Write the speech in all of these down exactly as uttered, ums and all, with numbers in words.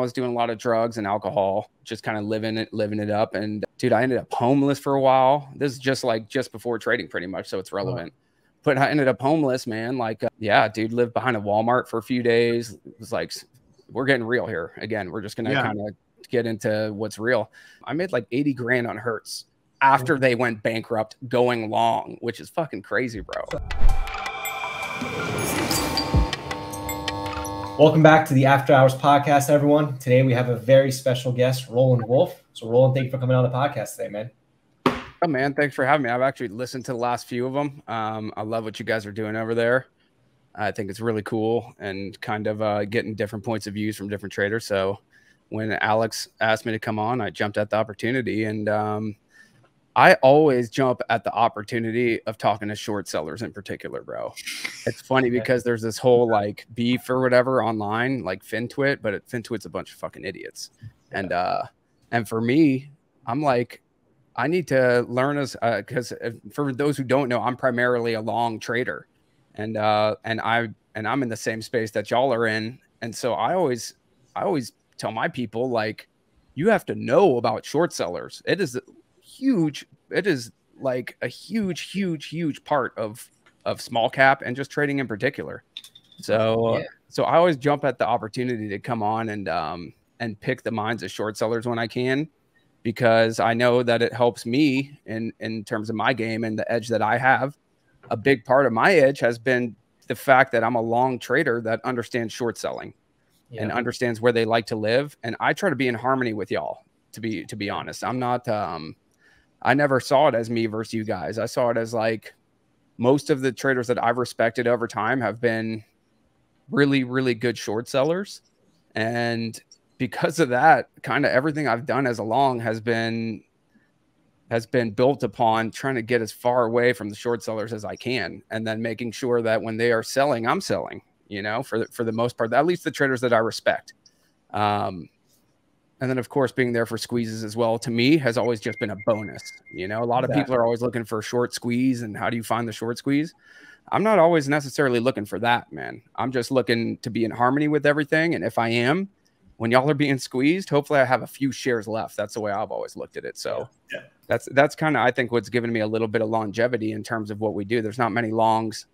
was doing a lot of drugs and alcohol, just kind of living it, living it up. And dude, I ended up homeless for a while. This is just like just before trading pretty much. So it's relevant. Wow. But I ended up homeless, man. Like, uh, yeah, dude, lived behind a Walmart for a few days. It was like, we're getting real here. Again, we're just going to yeah. kind of get into what's real. I made like eighty grand on Hertz after they went bankrupt going long, which is fucking crazy, bro. Welcome back to the After Hours Podcast, everyone. Today we have a very special guest, Roland Wolf. So Roland, thank you for coming on the podcast today, man. Oh, man, thanks for having me. I've actually listened to the last few of them. Um, I love what you guys are doing over there. I think it's really cool and kind of uh, getting different points of views from different traders. So when Alex asked me to come on, I jumped at the opportunity. And um, I always jump at the opportunity of talking to short sellers in particular, bro. It's funny because there's this whole like beef or whatever online, like FinTwit, but it, FinTwit's a bunch of fucking idiots. And, uh, and for me, I'm like, I need to learn as because uh, for those who don't know, I'm primarily a long trader, and uh, and I and I'm in the same space that y'all are in, and so I always I always tell my people, like, you have to know about short sellers. It is huge. It is like a huge, huge, huge part of of small cap and just trading in particular. So yeah. so I always jump at the opportunity to come on and um, and pick the minds of short sellers when I can, because I know that it helps me in, in terms of my game and the edge that I have. A big part of my edge has been the fact that I'm a long trader that understands short selling yeah. and understands where they like to live. And I try to be in harmony with y'all, to be, to be honest. I'm not, um, I never saw it as me versus you guys. I saw it as like most of the traders that I've respected over time have been really, really good short sellers. And because of that, kind of everything I've done as a long has been has been built upon trying to get as far away from the short sellers as I can, and then making sure that when they are selling, I'm selling, you know, for the, for the most part, at least the traders that I respect. Um, and then, of course, being there for squeezes as well, to me, has always just been a bonus. You know, a lot exactly. of people are always looking for a short squeeze and how do you find the short squeeze? I'm not always necessarily looking for that, man. I'm just looking to be in harmony with everything. And if I am, when y'all are being squeezed, hopefully I have a few shares left. That's the way I've always looked at it. So yeah. Yeah. that's that's kind of, I think, what's given me a little bit of longevity in terms of what we do. There's not many longs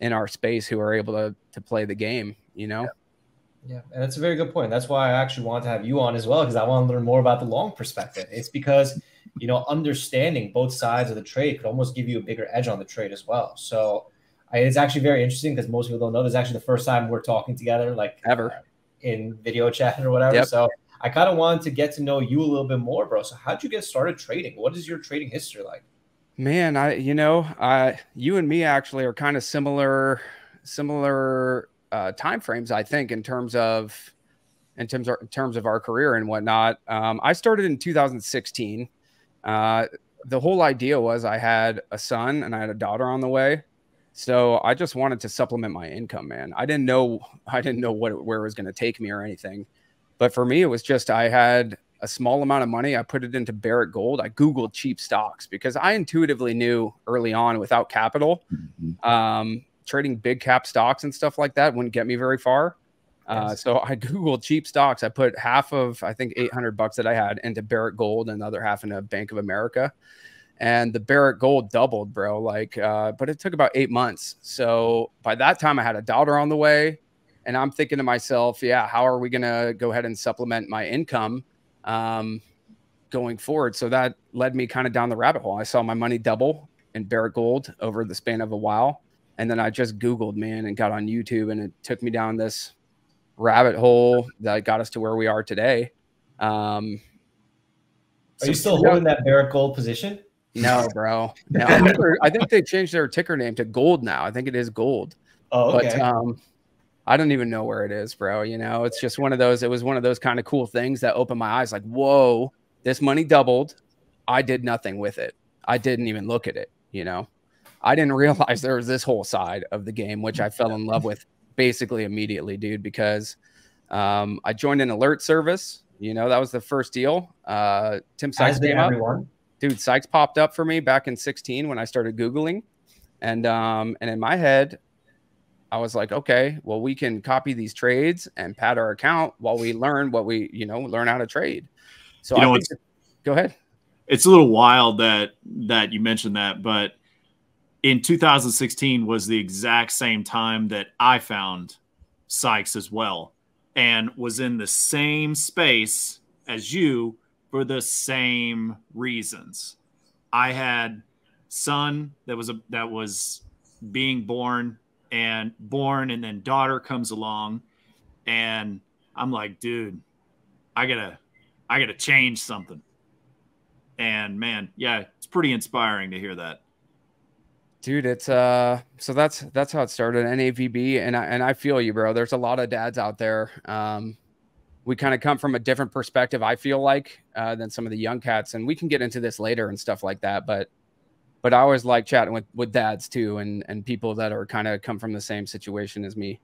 in our space who are able to, to play the game, you know? Yeah. yeah, and that's a very good point. That's why I actually wanted to have you on as well, because I want to learn more about the long perspective. It's because, you know, understanding both sides of the trade could almost give you a bigger edge on the trade as well. So I, it's actually very interesting because most people don't know. This is actually the first time we're talking together, like ever. Uh, in video chat or whatever. Yep. So I kind of wanted to get to know you a little bit more, bro. So how'd you get started trading? What is your trading history like? Man, I, you know, I, you and me actually are kind of similar, similar uh, timeframes, I think, in terms of, in terms of, in terms of our career and whatnot. Um, I started in two thousand sixteen. Uh, the whole idea was I had a son and I had a daughter on the way. So I just wanted to supplement my income, man. I didn't know, I didn't know what, where it was going to take me or anything. But for me, it was just, I had a small amount of money. I put it into Barrick Gold. I Googled cheap stocks because I intuitively knew early on without capital, mm-hmm. um, trading big cap stocks and stuff like that wouldn't get me very far. Uh, yes. So I Googled cheap stocks. I put half of, I think, eight hundred bucks that I had into Barrick Gold and the other half into Bank of America. And the Barrick Gold doubled, bro. Like, uh, but it took about eight months. So by that time I had a daughter on the way and I'm thinking to myself, yeah, how are we going to go ahead and supplement my income, um, going forward? So that led me kind of down the rabbit hole. I saw my money double in Barrick Gold over the span of a while. And then I just Googled, man, and got on YouTube, and it took me down this rabbit hole that got us to where we are today. Um, are so you still holding that Barrick Gold position? No, bro. No, I, remember, I think they changed their ticker name to Gold now. I think it is Gold. Oh, okay. But um, I don't even know where it is, bro. You know, it's just one of those. It was one of those kind of cool things that opened my eyes. Like, whoa, this money doubled. I did nothing with it. I didn't even look at it. You know, I didn't realize there was this whole side of the game, which I fell in love with basically immediately, dude, because um, I joined an alert service. You know, that was the first deal. Uh, Tim Sykes came up. Dude, Sykes popped up for me back in sixteen when I started Googling. And um, and in my head, I was like, okay, well, we can copy these trades and pad our account while we learn what we, you know, learn how to trade. So you know, I think that, go ahead. It's a little wild that, that you mentioned that, but in two thousand sixteen was the exact same time that I found Sykes as well, and was in the same space as you for the same reasons. I had son that was a, that was being born and born, and then daughter comes along, and I'm like, dude, I gotta, I gotta change something. And man, yeah, it's pretty inspiring to hear that. Dude, it's, uh, so that's, that's how it started, N A V B. And I, and I feel you, bro. There's a lot of dads out there. Um, we kind of come from a different perspective, I feel like, uh, than some of the young cats, and we can get into this later and stuff like that. But, but I always like chatting with, with dads too, and, and people that are kind of come from the same situation as me.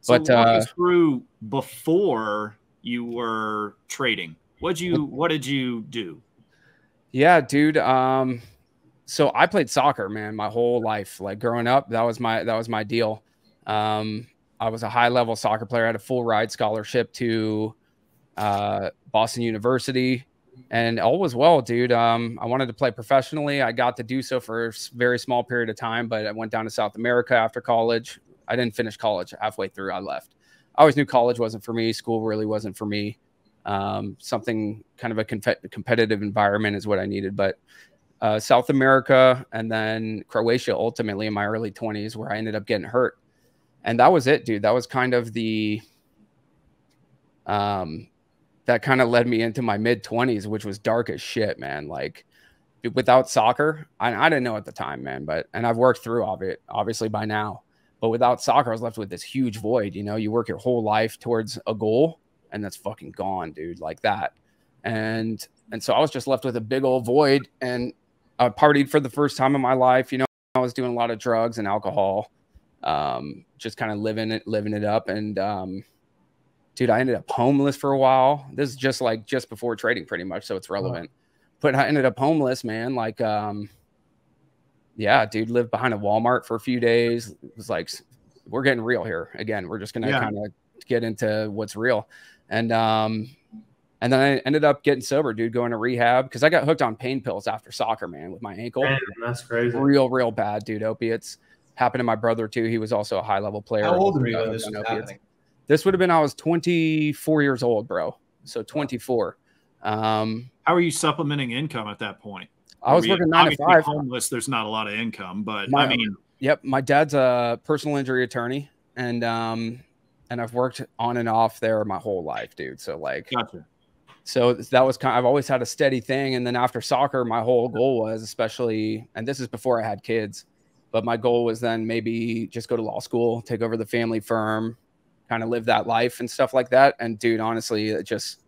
So but, uh, through before you were trading, what'd you, what did you do? Yeah, dude. Um, So I played soccer, man, my whole life. Like growing up, that was my that was my deal. Um, I was a high level soccer player. I had a full ride scholarship to uh, Boston University, and all was well, dude. Um, I wanted to play professionally. I got to do so for a very small period of time, but I went down to South America after college. I didn't finish college. Halfway through, I left. I always knew college wasn't for me. School really wasn't for me. Um, something kind of a competitive environment is what I needed, but. Uh, South America, and then Croatia, ultimately in my early twenties, where I ended up getting hurt. And that was it, dude. That was kind of the, um, that kind of led me into my mid twenties, which was dark as shit, man. Like without soccer, I, I didn't know at the time, man, but, and I've worked through of it obviously by now, but without soccer, I was left with this huge void. You know, you work your whole life towards a goal and that's fucking gone, dude, like that. And, and so I was just left with a big old void, and I partied for the first time in my life. You know, I was doing a lot of drugs and alcohol, um, just kind of living it, living it up. And, um, dude, I ended up homeless for a while. This is just like just before trading pretty much. So it's relevant, wow. But I ended up homeless, man. Like, um, yeah, dude, lived behind a Walmart for a few days. It was like, we're getting real here again. We're just going to yeah. kind of get into what's real. And, um, And then I ended up getting sober, dude, going to rehab because I got hooked on pain pills after soccer, man, with my ankle. Man, that's crazy. Real, real bad, dude. Opiates. Happened to my brother, too. He was also a high-level player. How old were you when this was happening? This would have been I was twenty-four years old, bro. So twenty-four. Um, How are you supplementing income at that point? I was working nine to five. Homeless, there's not a lot of income, but my, I mean. Yep. My dad's a personal injury attorney, and, um, and I've worked on and off there my whole life, dude. So, like. Gotcha. So that was kind of, I've always had a steady thing. And then after soccer, my whole goal was especially, and this is before I had kids, but my goal was then maybe just go to law school, take over the family firm, kind of live that life and stuff like that. And dude, honestly, it just,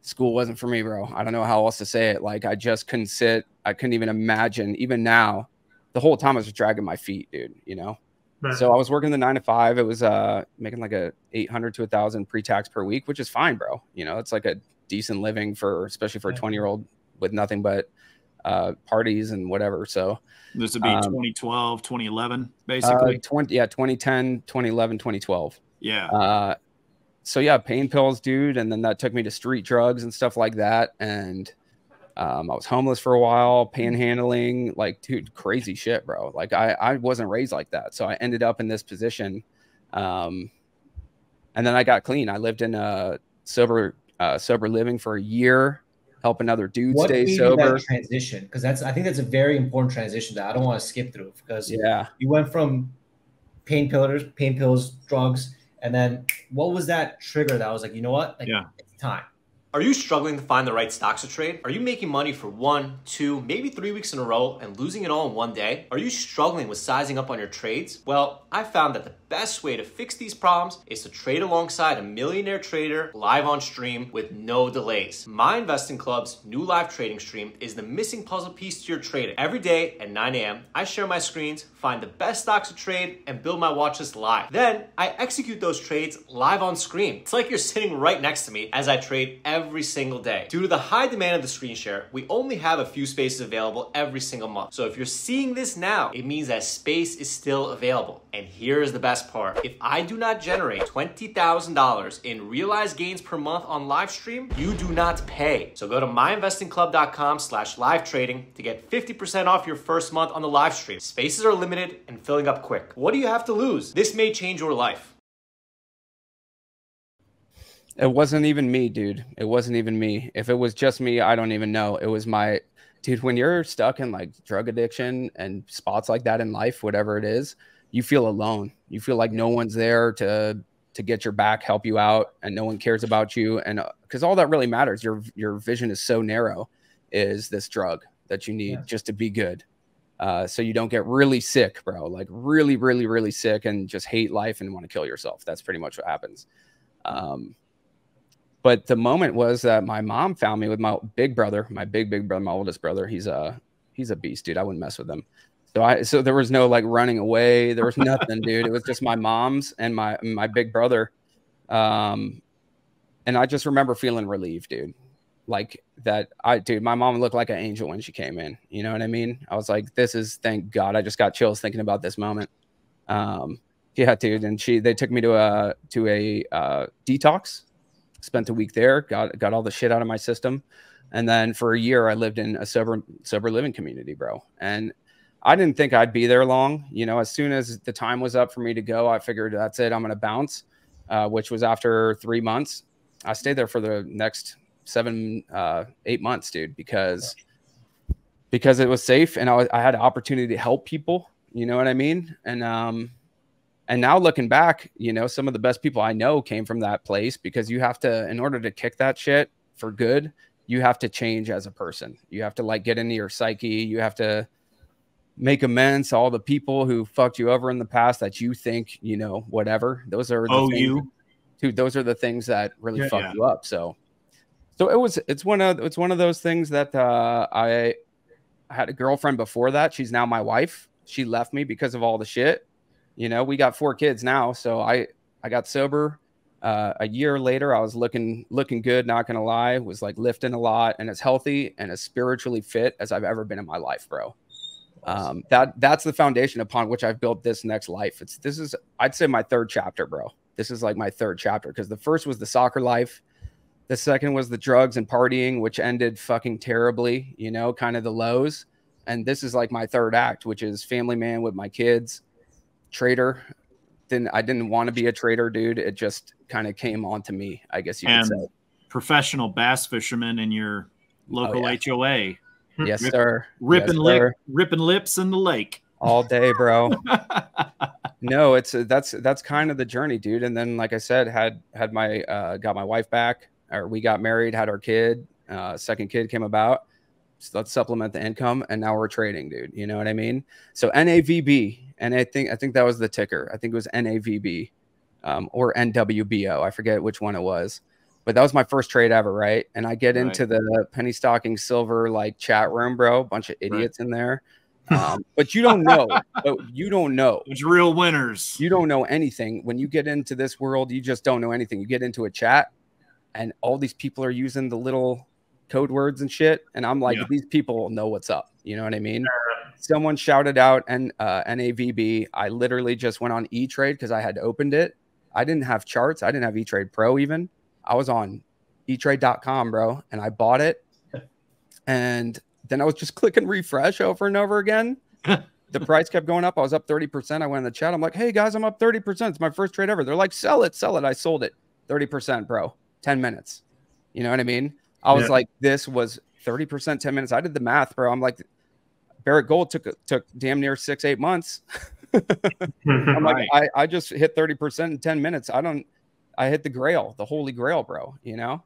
school wasn't for me, bro. I don't know how else to say it. Like I just couldn't sit. I couldn't even imagine, even now, the whole time I was just dragging my feet, dude, you know? Right. So I was working the nine to five. It was uh, making like a eight hundred to a thousand pre-tax per week, which is fine, bro. You know, it's like a decent living for, especially for a twenty year old with nothing but uh parties and whatever. So this would be um, twenty twelve, twenty eleven, basically. Uh, twenty yeah, twenty ten, twenty eleven, twenty twelve. Yeah. Uh so yeah, pain pills, dude, and then that took me to street drugs and stuff like that. And um I was homeless for a while, panhandling, like dude, crazy shit, bro. Like I I wasn't raised like that. So I ended up in this position. Um and then I got clean. I lived in a sober Uh, sober living for a year, help another dude what stay sober. That transition, because that's I think that's a very important transition that I don't want to skip through, because yeah, you went from pain pillars, pain pills, drugs, and then what was that trigger that was like, you know what, like, yeah, it's time. Are you struggling to find the right stocks to trade? Are you making money for one, two, maybe three weeks in a row and losing it all in one day? Are you struggling with sizing up on your trades? Well, I found that the best way to fix these problems is to trade alongside a millionaire trader live on stream with no delays. My Investing Club's new live trading stream is the missing puzzle piece to your trading. Every day at nine A M, I share my screens, find the best stocks to trade, and build my watch list live. Then I execute those trades live on screen. It's like you're sitting right next to me as I trade every every single day. Due to the high demand of the screen share, we only have a few spaces available every single month. So if you're seeing this now, it means that space is still available. And here's the best part. If I do not generate twenty thousand dollars in realized gains per month on live stream, you do not pay. So go to myinvestingclub.com slash live trading to get fifty percent off your first month on the live stream. Spaces are limited and filling up quick. What do you have to lose? This may change your life. It wasn't even me, dude. It wasn't even me. If it was just me, I don't even know. It was my... Dude, when you're stuck in like drug addiction and spots like that in life, whatever it is, you feel alone. You feel like no one's there to to get your back, help you out, and no one cares about you. And because uh, all that really matters, your your vision is so narrow, is this drug that you need yeah. just to be good. Uh, so you don't get really sick, bro, like really, really, really sick and just hate life and want to kill yourself. That's pretty much what happens. Um, But the moment was that my mom found me with my big brother, my big, big brother, my oldest brother. He's a, he's a beast, dude. I wouldn't mess with him. So I, so there was no like running away. There was nothing, dude. It was just my mom's and my, my big brother. Um, and I just remember feeling relieved, dude. Like that I, dude, my mom looked like an angel when she came in, you know what I mean? I was like, this is, thank God. I just got chills thinking about this moment. Um, yeah, dude. And she, they took me to a, to a, uh, detox. Spent a week there, got got all the shit out of my system, and then for a year I lived in a sober sober living community, bro. And I didn't think I'd be there long. You know, as soon as the time was up for me to go, I figured that's it. I'm gonna bounce, uh, which was after three months. I stayed there for the next seven, uh, eight months, dude, because because it was safe and I was, I had an opportunity to help people. You know what I mean? And um. And now looking back, you know, some of the best people I know came from that place, because you have to, in order to kick that shit for good, you have to change as a person. You have to like get into your psyche. You have to make amends to all the people who fucked you over in the past that you think, you know, whatever. Those are the oh, things, you? Dude, those are the things that really yeah, fuck yeah. you up. So, so it was, it's one of, it's one of those things that uh, I, I had a girlfriend before that. She's now my wife. She left me because of all the shit. You know, we got four kids now. So I, I got sober uh, a year later. I was looking, looking good. Not going to lie, was like lifting a lot and as healthy and as spiritually fit as I've ever been in my life, bro. Um, that that's the foundation upon which I've built this next life. It's, this is, I'd say my third chapter, bro. This is like my third chapter. Cause the first was the soccer life. The second was the drugs and partying, which ended fucking terribly, you know, kind of the lows. And this is like my third act, which is family man with my kids. Trader, didn't I didn't want to be a trader, dude. It just kind of came on to me, I guess you and could say. Professional bass fisherman in your local oh, yeah. H O A. Yes, rip, sir. Ripping yes, lip, ripping lips in the lake all day, bro. No, it's that's that's kind of the journey, dude. And then, like I said, had had my uh, got my wife back, or we got married, had our kid, uh, second kid came about. So let's supplement the income, and now we're trading, dude. You know what I mean? So N A V B, and I think I think that was the ticker. I think it was N A V B um, or N W B O. I forget which one it was, but that was my first trade ever, right? And I get right. into the penny stocking silver like chat room, bro. Bunch of idiots right. in there, um, but you don't know. But you don't know. It's real winners. You don't know anything when you get into this world. You just don't know anything. You get into a chat, and all these people are using the little code words and shit. And I'm like, yeah. these people know what's up. You know what I mean? Sure. Someone shouted out and uh, N A V B. I literally just went on E-Trade because I had opened it. I didn't have charts. I didn't have E-Trade Pro even. I was on E Trade dot com, bro. And I bought it. And then I was just clicking refresh over and over again. The price kept going up. I was up thirty percent. I went in the chat. I'm like, hey guys, I'm up thirty percent. It's my first trade ever. They're like, sell it, sell it. I sold it. thirty percent, bro. ten minutes. You know what I mean? I was yeah. like, this was thirty percent, ten minutes. I did the math, bro. I'm like, Barrick Gold took took damn near six, eight months. I'm like, right. I, I just hit thirty percent in ten minutes. I don't, I hit the grail, the holy grail, bro. You know?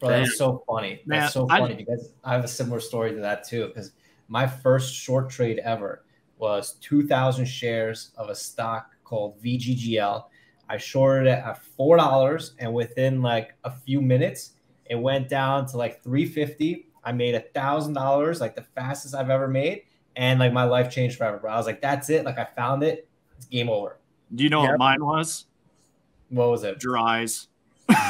Bro, that's so funny. That's Man, so funny I, because I have a similar story to that too. Because my first short trade ever was two thousand shares of a stock called V G G L. I shorted it at four dollars, and within like a few minutes, it went down to like three fifty. I made a thousand dollars, like the fastest I've ever made, and like my life changed forever, bro. I was like, that's it. Like I found it. It's game over. Do you know yeah. what mine was? What was it? DRIES.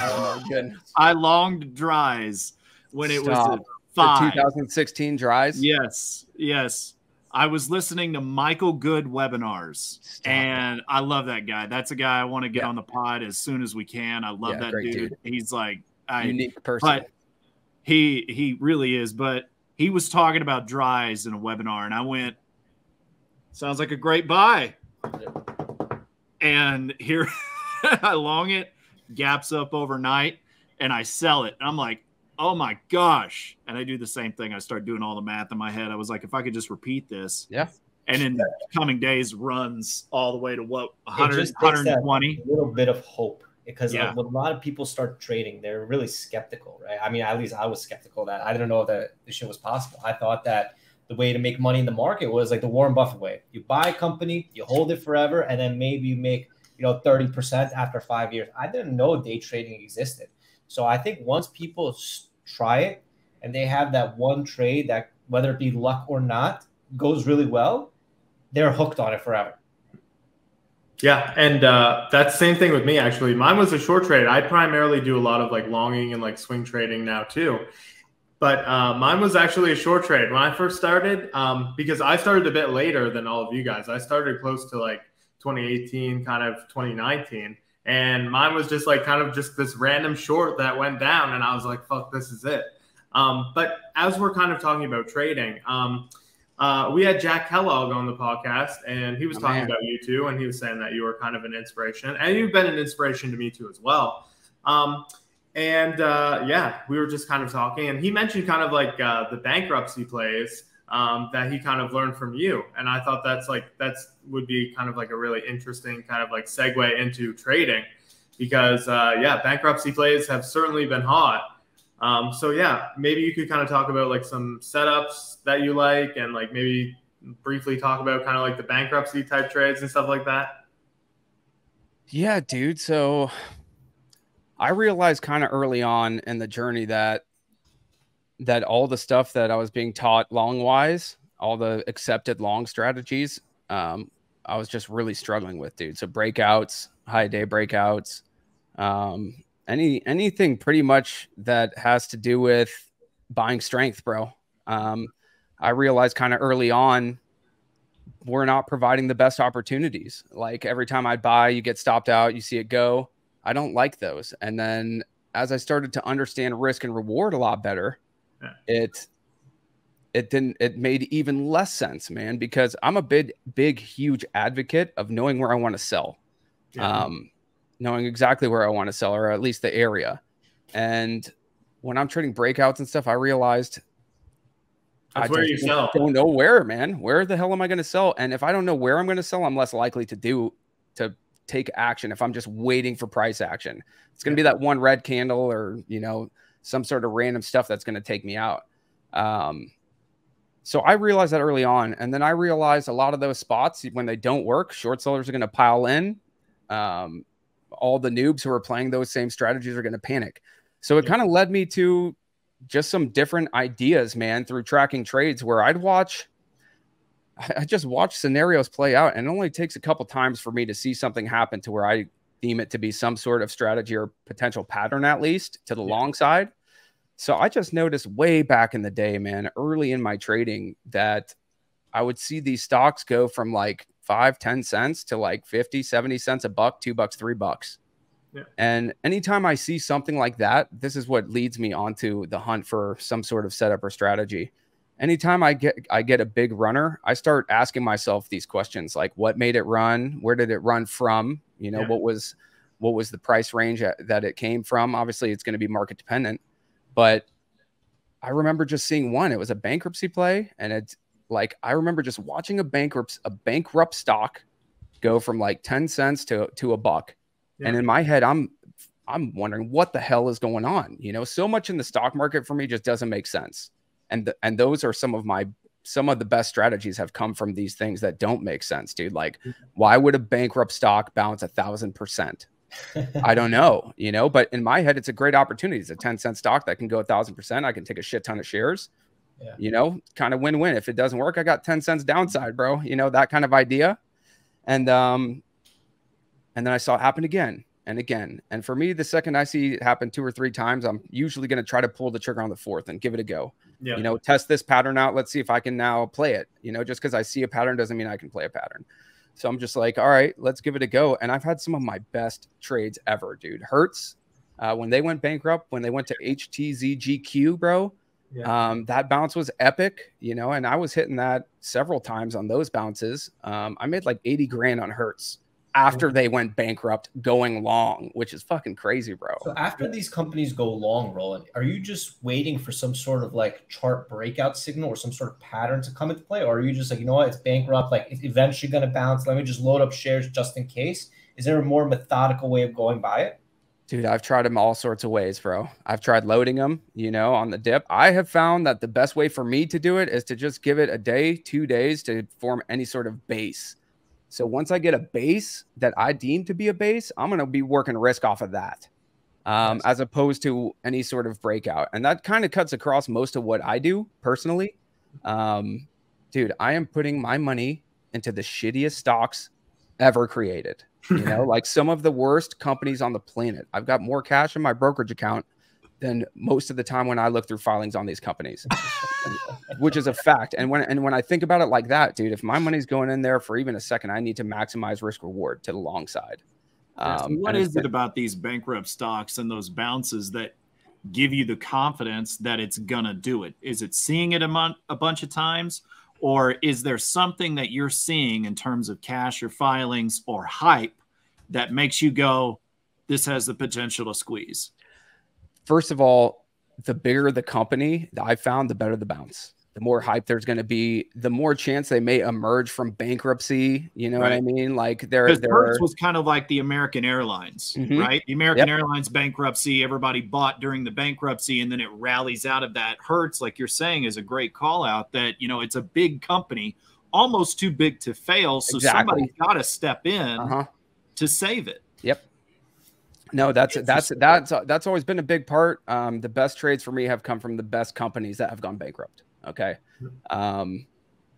Oh, my goodness. I longed DRIES when it Stop. was five. The two thousand sixteen DRIES? Yes, yes. I was listening to Michael Good webinars, Stop. and I love that guy. That's a guy I want to get yeah. on the pod as soon as we can. I love yeah, that dude. dude. He's like a unique person. But he he really is. But he was talking about DRIES in a webinar, and I went, sounds like a great buy. Yeah. And here I long it, gaps up overnight, and I sell it. And I'm like, oh my gosh. And I do the same thing. I start doing all the math in my head. I was like, if I could just repeat this. Yeah. And in the coming days runs all the way to what, one hundred, one twenty? A little bit of hope, because yeah. when a lot of people start trading, they're really skeptical, right? I mean, at least I was skeptical that I didn't know that this shit was possible. I thought that the way to make money in the market was like the Warren Buffett way. You buy a company, you hold it forever, and then maybe you make, you know, thirty percent after five years. I didn't know day trading existed. So I think once people try it and they have that one trade that, whether it be luck or not, goes really well, they're hooked on it forever. Yeah. And uh, that's the same thing with me, actually. Mine was a short trade. I primarily do a lot of like longing and like swing trading now too. But uh, mine was actually a short trade when I first started, um, because I started a bit later than all of you guys. I started close to like twenty eighteen, kind of twenty nineteen. And mine was just like kind of just this random short that went down. And I was like, fuck, this is it. Um, but as we're kind of talking about trading, um, uh, we had Jack Kellogg on the podcast, and he was oh, talking man. about you two. And he was saying that you were kind of an inspiration, and you've been an inspiration to me too as well. Um, and uh, yeah, we were just kind of talking, and he mentioned kind of like uh, the bankruptcy plays Um, that he kind of learned from you. And I thought that's like, that's would be kind of like a really interesting kind of like segue into trading, because uh, yeah, bankruptcy plays have certainly been hot. Um, so yeah, maybe you could kind of talk about like some setups that you like, and like maybe briefly talk about kind of like the bankruptcy type trades and stuff like that. Yeah, dude. So I realized kind of early on in the journey that that all the stuff that I was being taught long wise, all the accepted long strategies, um, I was just really struggling with, dude. So breakouts, high day breakouts, um, any, anything pretty much that has to do with buying strength, bro. Um, I realized kind of early on, we're not providing the best opportunities. Like every time I buy, you get stopped out, you see it go. I don't like those. And then as I started to understand risk and reward a lot better, It, it didn't, it made even less sense, man, because I'm a big, big, huge advocate of knowing where I want to sell, yeah. um, knowing exactly where I want to sell, or at least the area. And when I'm trading breakouts and stuff, I realized That's I where you sell. don't know where, man, where the hell am I going to sell? And if I don't know where I'm going to sell, I'm less likely to do, to take action. If I'm just waiting for price action, it's going to yeah. be that one red candle, or, you know, some sort of random stuff that's going to take me out. Um, so I realized that early on. And then I realized a lot of those spots, when they don't work, short sellers are going to pile in. Um, all the noobs who are playing those same strategies are going to panic. So it yeah. kind of led me to just some different ideas, man, through tracking trades where I'd watch, I just watch scenarios play out. And it only takes a couple times for me to see something happen to where I deem it to be some sort of strategy or potential pattern, at least to the yeah. long side. So I just noticed way back in the day, man, early in my trading, that I would see these stocks go from like five, ten cents to like fifty, seventy cents, a buck, two bucks, three bucks. Yeah. And anytime I see something like that, this is what leads me onto the hunt for some sort of setup or strategy. Anytime I get, I get a big runner, I start asking myself these questions, like what made it run? Where did it run from? You know, yeah. what was, what was the price range that, that it came from? Obviously it's going to be market dependent, but I remember just seeing one, it was a bankruptcy play. And it's like, I remember just watching a bankrupt, a bankrupt stock go from like ten cents to, to a buck. Yeah. And in my head, I'm, I'm wondering what the hell is going on. You know, so much in the stock market for me just doesn't make sense. And, th and those are some of my, some of the best strategies have come from these things that don't make sense, dude. Like, why would a bankrupt stock bounce a thousand percent? I don't know, you know, but in my head, it's a great opportunity. It's a ten cent stock that can go a thousand percent. I can take a shit ton of shares, yeah. you know, kind of win-win. If it doesn't work, I got ten cents downside, bro. You know, that kind of idea. And, um, and then I saw it happen again. and again. And for me, the second I see it happen two or three times, I'm usually going to try to pull the trigger on the fourth and give it a go. Yeah. You know, test this pattern out. Let's see if I can now play it. You know, just because I see a pattern doesn't mean I can play a pattern. So I'm just like, all right, let's give it a go. And I've had some of my best trades ever, dude. Hertz, uh, when they went bankrupt, when they went to H T Z G Q, bro, yeah. um, that bounce was epic, you know, and I was hitting that several times on those bounces. Um, I made like eighty grand on Hertz after they went bankrupt going long, which is fucking crazy, bro. So after these companies go long, Roland, are you just waiting for some sort of like chart breakout signal or some sort of pattern to come into play? Or are you just like, you know what, it's bankrupt, like it's eventually going to bounce, let me just load up shares just in case? Is there a more methodical way of going by it? Dude, I've tried them all sorts of ways, bro. I've tried loading them, you know, on the dip. I have found that the best way for me to do it is to just give it a day, two days to form any sort of base. So once I get a base that I deem to be a base, I'm going to be working risk off of that, um, nice. as opposed to any sort of breakout. And that kind of cuts across most of what I do personally. Um, dude, I am putting my money into the shittiest stocks ever created. You know, like some of the worst companies on the planet. I've got more cash in my brokerage account than most of the time when I look through filings on these companies, which is a fact. And when, and when I think about it like that, dude, if my money's going in there for even a second, I need to maximize risk reward to the long side. Um, what is it about these bankrupt stocks and those bounces that give you the confidence that it's going to do it? Is it seeing it a month, a bunch of times, or is there something that you're seeing in terms of cash or filings or hype that makes you go, this has the potential to squeeze? First of all, the bigger the company that I found, the better the bounce. The more hype there's going to be, the more chance they may emerge from bankruptcy. You know right. what I mean? Like there, Hertz was kind of like the American Airlines, mm-hmm. right? The American yep. Airlines bankruptcy, everybody bought during the bankruptcy, and then it rallies out of that. Hertz, like you're saying, is a great call out that, you know, it's a big company, almost too big to fail. So exactly. somebody's got to step in uh-huh. to save it. Yep. No, that's that's that's that's always been a big part. Um, the best trades for me have come from the best companies that have gone bankrupt. Okay. Um,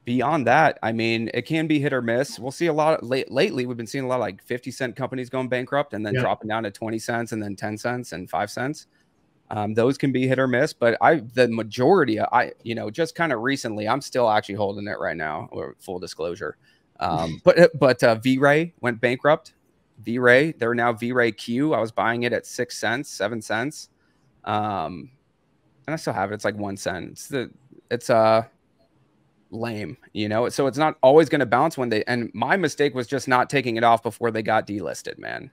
beyond that, I mean, it can be hit or miss. We'll see a lot of, late lately. We've been seeing a lot of like fifty cent companies going bankrupt and then yeah. dropping down to twenty cents and then ten cents and five cents. Um, those can be hit or miss, but I the majority, of, I you know, just kind of recently, I'm still actually holding it right now. Or full disclosure, um, but but uh, V-Ray went bankrupt. V-Ray, they're now V-Ray Q. I was buying it at six cents, seven cents, um, and I still have it. It's like one cent. It's the it's uh lame, you know. So it's not always going to bounce when they. And my mistake was just not taking it off before they got delisted, man.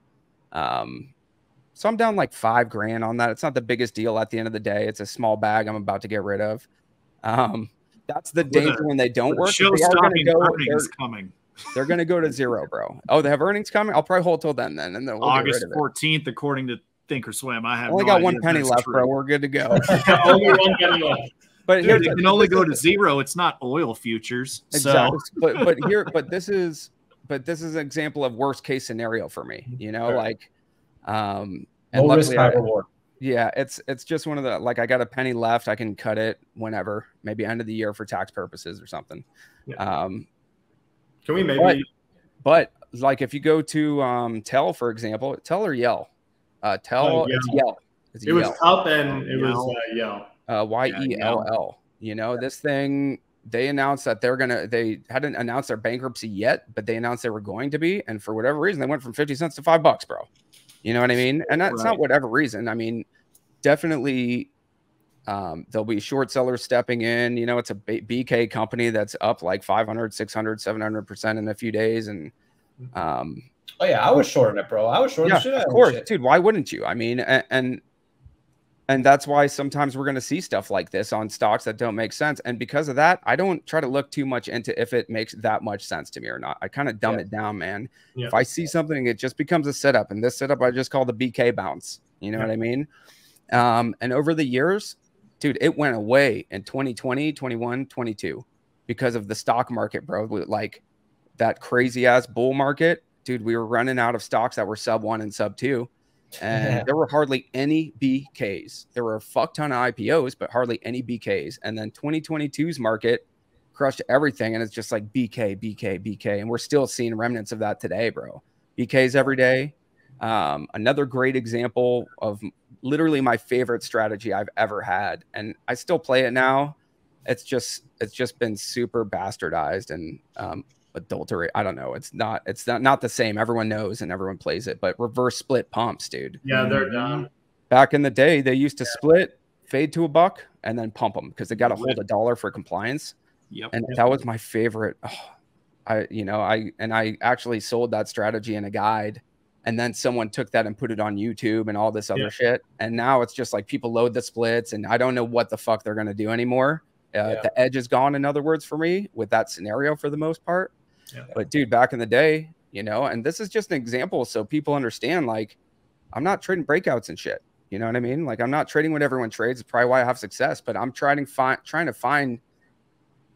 Um, so I'm down like five grand on that. It's not the biggest deal at the end of the day. It's a small bag I'm about to get rid of. Um, that's the danger when they don't work. Show-stopping earnings coming. They're going to go to zero, bro. Oh, they have earnings coming? I'll probably hold till then, then. And then we'll August fourteenth, according to Thinkorswim. I have only no got one penny left, true. bro. We're good to go. Only one penny left. But Dude, it can only go to zero. It's not oil futures. Exactly. So. but but here, but this is, but this is an example of worst case scenario for me. You know, sure. like, um, and Low luckily, risk, high reward. Yeah, it's it's just one of the like I got a penny left. I can cut it whenever, maybe end of the year for tax purposes or something. Yeah. Um. Can we maybe, but, but like if you go to um, Tell, for example, Tell or Yell, uh, Tell oh, yeah. it's Yell. It's it Yell. was up and it Yell. was uh, Yell. Uh, Y E L L. You know yeah. this thing. They announced that they're gonna. They hadn't announced their bankruptcy yet, but they announced they were going to be. And for whatever reason, they went from fifty cents to five bucks, bro. You know what I mean? And that's right. not whatever reason. I mean, definitely. Um, there'll be short sellers stepping in. You know, it's a B K company that's up like five hundred, six hundred, seven hundred percent in a few days. And, um, oh, yeah, I was shorting it, bro. I was shorting yeah, shit out of course, shit. Dude. Why wouldn't you? I mean, and, and that's why sometimes we're going to see stuff like this on stocks that don't make sense. And because of that, I don't try to look too much into if it makes that much sense to me or not. I kind of dumb yeah. it down, man. Yeah. If I see something, it just becomes a setup. And this setup, I just call the B K bounce. You know yeah. what I mean? Um, and over the years, dude, it went away in twenty twenty, twenty-one, twenty-two because of the stock market, bro. Like that crazy ass bull market, dude, we were running out of stocks that were sub one and sub two. And yeah. there were hardly any B Ks. There were a fuck ton of I P Os, but hardly any B Ks. And then twenty twenty-two's market crushed everything. And it's just like B K, B K, B K. And we're still seeing remnants of that today, bro. B Ks every day. Um, another great example of literally my favorite strategy I've ever had, and I still play it now. It's just it's just been super bastardized and um, adulterated. I don't know. It's not it's not not the same. Everyone knows and everyone plays it. But reverse split pumps, dude. Yeah, they're done. Back in the day, they used to yeah. split, fade to a buck, and then pump them because they got to hold a dollar for compliance. Yep. And yep. that was my favorite. Oh, I you know I and I actually sold that strategy in a guide. And then someone took that and put it on YouTube and all this other yeah. shit. And now it's just like people load the splits and I don't know what the fuck they're going to do anymore. Uh, yeah. The edge is gone, in other words, for me with that scenario for the most part. Yeah. But dude, back in the day, you know, and this is just an example. So people understand, like, I'm not trading breakouts and shit. You know what I mean? Like, I'm not trading what everyone trades. It's probably why I have success, but I'm trying to find, trying to find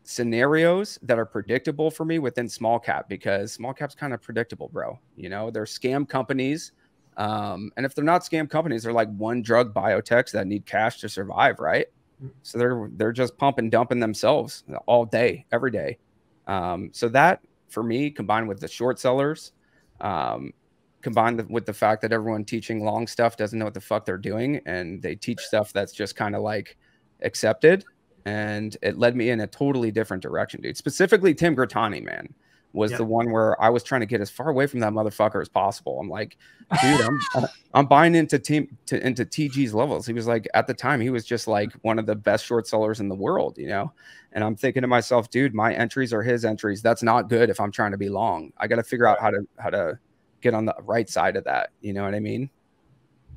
scenarios that are predictable for me within small cap, because small cap's kind of predictable, bro. You know, they're scam companies. Um, and if they're not scam companies, they're like one drug biotechs that need cash to survive, right? So they're, they're just pumping, dumping themselves all day, every day. Um, so that for me, combined with the short sellers, um, combined with the fact that everyone teaching long stuff doesn't know what the fuck they're doing. And they teach stuff that's just kind of like accepted. And it led me in a totally different direction, dude. Specifically, Tim Grittani, man, was yep. the one where I was trying to get as far away from that motherfucker as possible. I'm like, dude, I'm, I'm buying into team to, into T G's levels. He was like, at the time, he was just like one of the best short sellers in the world, you know? And I'm thinking to myself, dude, my entries are his entries. That's not good if I'm trying to be long. I got to figure out how to, how to get on the right side of that. You know what I mean?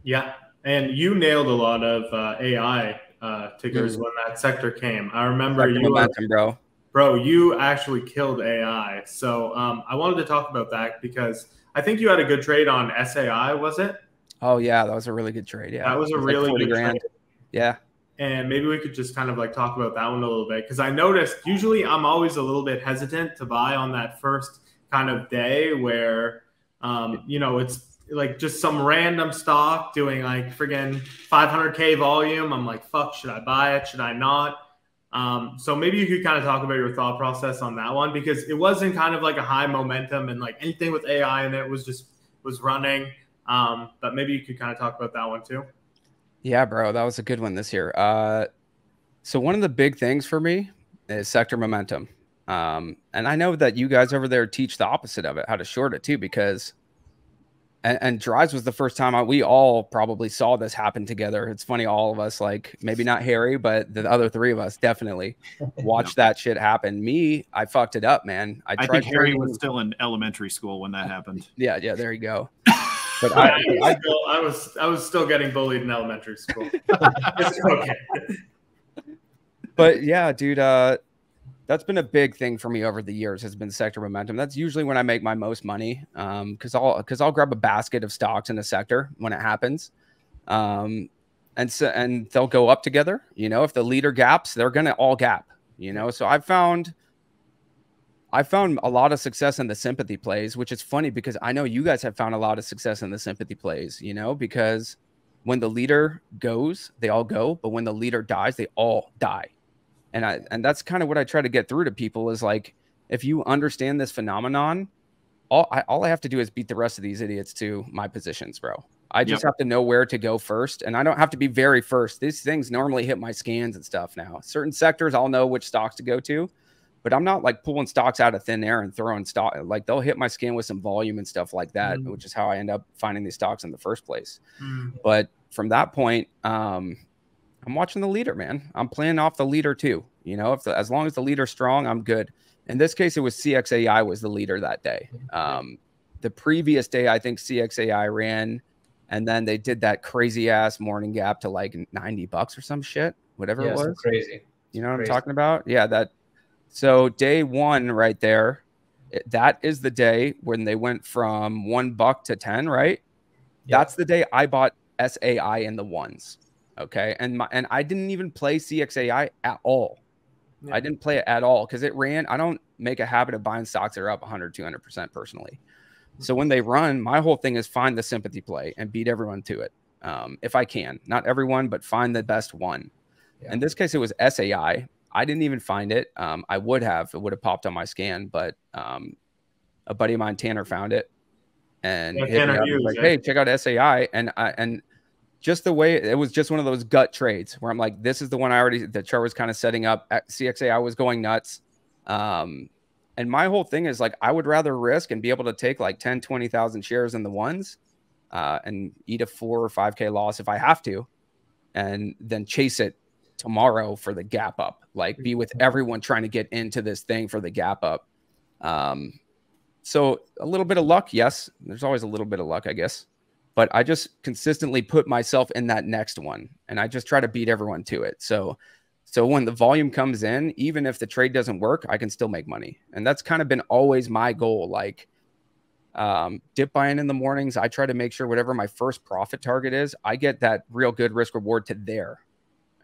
Yeah. And you nailed a lot of uh, A I uh tickers mm. when that sector came. I remember you imagine, bro bro you actually killed A I. So um I wanted to talk about that because I think you had a good trade on S A I, was it? Oh yeah, that was a really good trade. Yeah, that was, was a really like good grand. trade. Yeah, and maybe we could just kind of like talk about that one a little bit, because I noticed usually I'm always a little bit hesitant to buy on that first kind of day where um you know it's like just some random stock doing like friggin' five hundred K volume. I'm like, fuck, should I buy it? Should I not? Um, so maybe you could kind of talk about your thought process on that one, because it wasn't kind of like a high momentum and like anything with A I in it was just, was running. Um, but maybe you could kind of talk about that one too. Yeah, bro, that was a good one this year. Uh, so one of the big things for me is sector momentum. Um, and I know that you guys over there teach the opposite of it, how to short it too, because And, and DRIES was the first time I, we all probably saw this happen together. It's funny, all of us, like maybe not Harry, but the other three of us definitely watched no. that shit happen. Me, I fucked it up, man. I, I tried think Harry was still in elementary school when that happened. Yeah, yeah, there you go. But I, I, was I, still, I was I was still getting bullied in elementary school. It's okay. But yeah, dude, uh, that's been a big thing for me over the years, has been sector momentum. That's usually when I make my most money, um, because I'll because I'll grab a basket of stocks in a sector when it happens, um, and so and they'll go up together. You know, if the leader gaps, they're gonna all gap. You know, so I found I found a lot of success in the sympathy plays, which is funny because I know you guys have found a lot of success in the sympathy plays. You know, because when the leader goes, they all go, but when the leader dies, they all die. And I, and that's kind of what I try to get through to people is like, if you understand this phenomenon, all I, all I have to do is beat the rest of these idiots to my positions, bro. I just yep. have to know where to go first. And I don't have to be very first. These things normally hit my scans and stuff. Now certain sectors, I'll know which stocks to go to, but I'm not like pulling stocks out of thin air and throwing stock. Like they'll hit my scan with some volume and stuff like that, mm. which is how I end up finding these stocks in the first place. Mm. But from that point, um, I'm watching the leader, man. I'm playing off the leader too. You know, if the, as long as the leader's strong, I'm good. In this case, it was C X A I was the leader that day. Um, the previous day, I think C X A I ran, and then they did that crazy ass morning gap to like ninety bucks or some shit, whatever yeah, it was. Crazy. You know what crazy. I'm talking about? Yeah. That. So day one, right there, it, that is the day when they went from one buck to ten, right? Yeah. That's the day I bought S A I in the ones. Okay, and my, and I didn't even play C X A I at all. Yeah. I didn't play it at all because it ran. I don't make a habit of buying stocks that are up one hundred, two hundred percent personally. Mm-hmm. So when they run, my whole thing is find the sympathy play and beat everyone to it. Um, if I can, not everyone, but find the best one. Yeah. In this case, it was S A I. I didn't even find it. Um, I would have. It would have popped on my scan, but um, a buddy of mine, Tanner, found it. and hit me up, like, hey, check out S A I. And I, and just the way it was, just one of those gut trades where I'm like, this is the one I already, the chart was kind of setting up at C X A I was going nuts. Um, and my whole thing is like, I would rather risk and be able to take like ten, twenty thousand shares in the ones, uh, and eat a four or five K loss if I have to, and then chase it tomorrow for the gap up, like be with everyone trying to get into this thing for the gap up. Um, so a little bit of luck. Yes. There's always a little bit of luck, I guess, but I just consistently put myself in that next one and I just try to beat everyone to it. So, so when the volume comes in, even if the trade doesn't work, I can still make money. And that's kind of been always my goal. Like, um, dip buying in the mornings, I try to make sure whatever my first profit target is, I get that real good risk reward to there.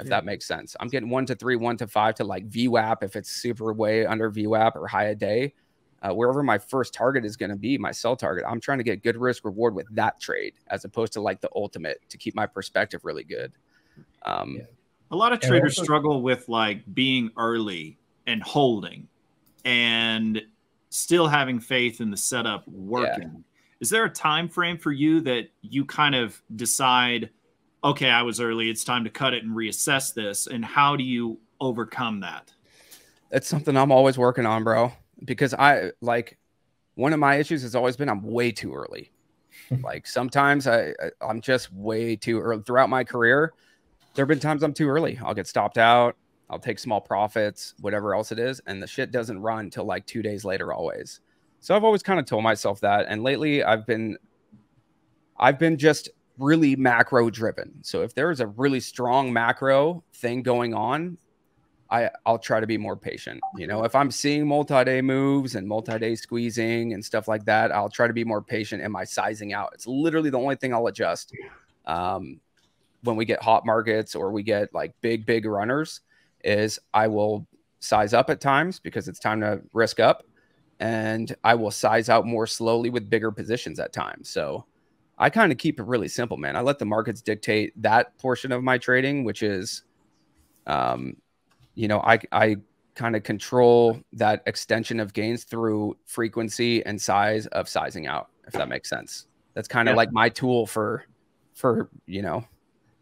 If yeah. that makes sense. I'm getting one to three, one to five to like V WAP. If it's super way under V WAP or high a day, uh, wherever my first target is going to be, my sell target, I'm trying to get good risk reward with that trade as opposed to like the ultimate to keep my perspective really good. Um, yeah. A lot of traders also struggle with like being early and holding and still having faith in the setup working. Yeah. Is there a time frame for you that you kind of decide, okay, I was early, it's time to cut it and reassess this? And how do you overcome that? That's something I'm always working on, bro. Because I like, one of my issues has always been I'm way too early. Like sometimes I, I'm just way too early. Throughout my career, there've been times I'm too early. I'll get stopped out. I'll take small profits, whatever else it is. And the shit doesn't run till like two days later always. So I've always kind of told myself that. And lately I've been, I've been just really macro driven. So if there is a really strong macro thing going on, I, I'll try to be more patient. You know, if I'm seeing multi-day moves and multi-day squeezing and stuff like that, I'll try to be more patient in my sizing out. It's literally the only thing I'll adjust. Um, when we get hot markets or we get like big, big runners, is I will size up at times because it's time to risk up, and I will size out more slowly with bigger positions at times. So I kind of keep it really simple, man. I let the markets dictate that portion of my trading, which is, um, you know, I, I kind of control that extension of gains through frequency and size of sizing out, if that makes sense. That's kind of yeah. like my tool for, for, you know,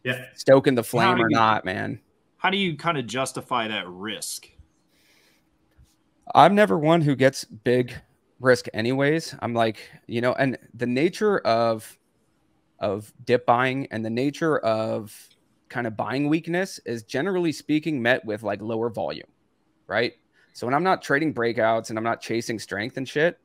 yeah. stoking the flame you, or not, man. How do you kind of justify that risk? I'm never one who gets big risk anyways. I'm like, you know, and the nature of, of dip buying and the nature of kind of buying weakness is generally speaking met with like lower volume, right? So when I'm not trading breakouts and I'm not chasing strength and shit,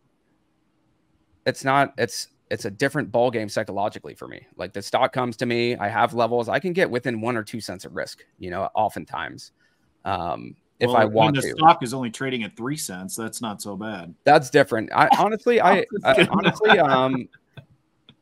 it's not, it's, it's a different ball game psychologically for me. Like the stock comes to me, I have levels, I can get within one or two cents of risk, you know, oftentimes. Um, if well, I want to. When the stock is only trading at three cents, that's not so bad. That's different. I honestly, I, I honestly, um,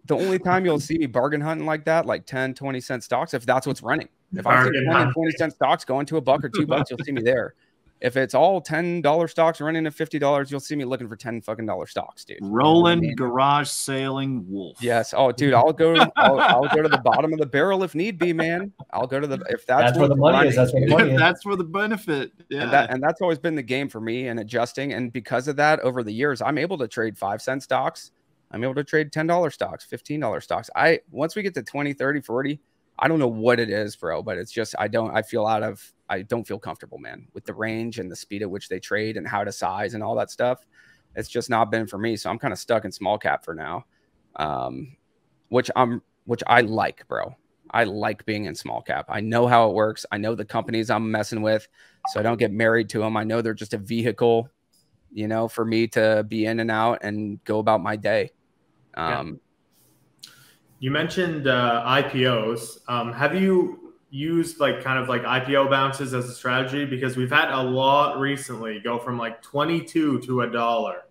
the only time you'll see me bargain hunting like that, like ten, twenty cent stocks, if that's what's running. If I'm twenty cent stocks going to a buck or two bucks, you'll see me there. If it's all ten dollar stocks running to fifty dollars, you'll see me looking for ten fucking dollar stocks, dude. Roland, you know what I mean? Garage sailing Wolf. Yes. Oh, dude, I'll go. I'll, I'll go to the bottom of the barrel if need be, man. I'll go to the if that's, that's where the money running, is. That's where the money is. That's where the benefit. Yeah. And, that, and that's always been the game for me and adjusting. And because of that, over the years, I'm able to trade five cent stocks. I'm able to trade ten dollar stocks, fifteen dollar stocks. I once we get to twenty, thirty, forty. I don't know what it is, bro, but it's just, I don't, I feel out of, I don't feel comfortable, man, with the range and the speed at which they trade and how to size and all that stuff. It's just not been for me. So I'm kind of stuck in small cap for now, um, which I'm, which I like, bro. I like being in small cap. I know how it works. I know the companies I'm messing with, so I don't get married to them. I know they're just a vehicle, you know, for me to be in and out and go about my day. Um, yeah. You mentioned uh, I P Os. Um, have you used like kind of like I P O bounces as a strategy? Because we've had a lot recently go from like twenty-two to a dollar,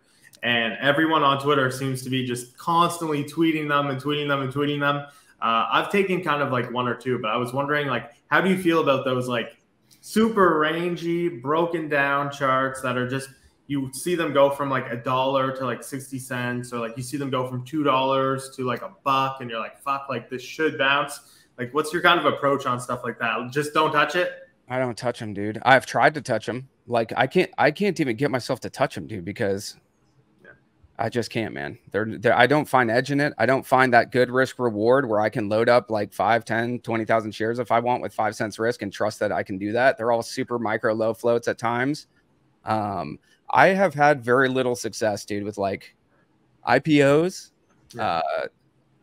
and everyone on Twitter seems to be just constantly tweeting them and tweeting them and tweeting them. Uh, I've taken kind of like one or two, but I was wondering, like, how do you feel about those like super rangy, broken down charts that are just, you see them go from like a dollar to like sixty cents, or like you see them go from two dollars to like a buck, and you're like, fuck, like this should bounce. Like, what's your kind of approach on stuff like that? Just don't touch it. I don't touch them, dude. I've tried to touch them. Like I can't, I can't even get myself to touch them, dude, because yeah. I just can't, man. They're, they're, I don't find edge in it. I don't find that good risk reward where I can load up like five, ten, twenty thousand shares if I want with five cents risk and trust that I can do that. They're all super micro low floats at times. Um, I have had very little success, dude, with like I P Os, yeah. uh,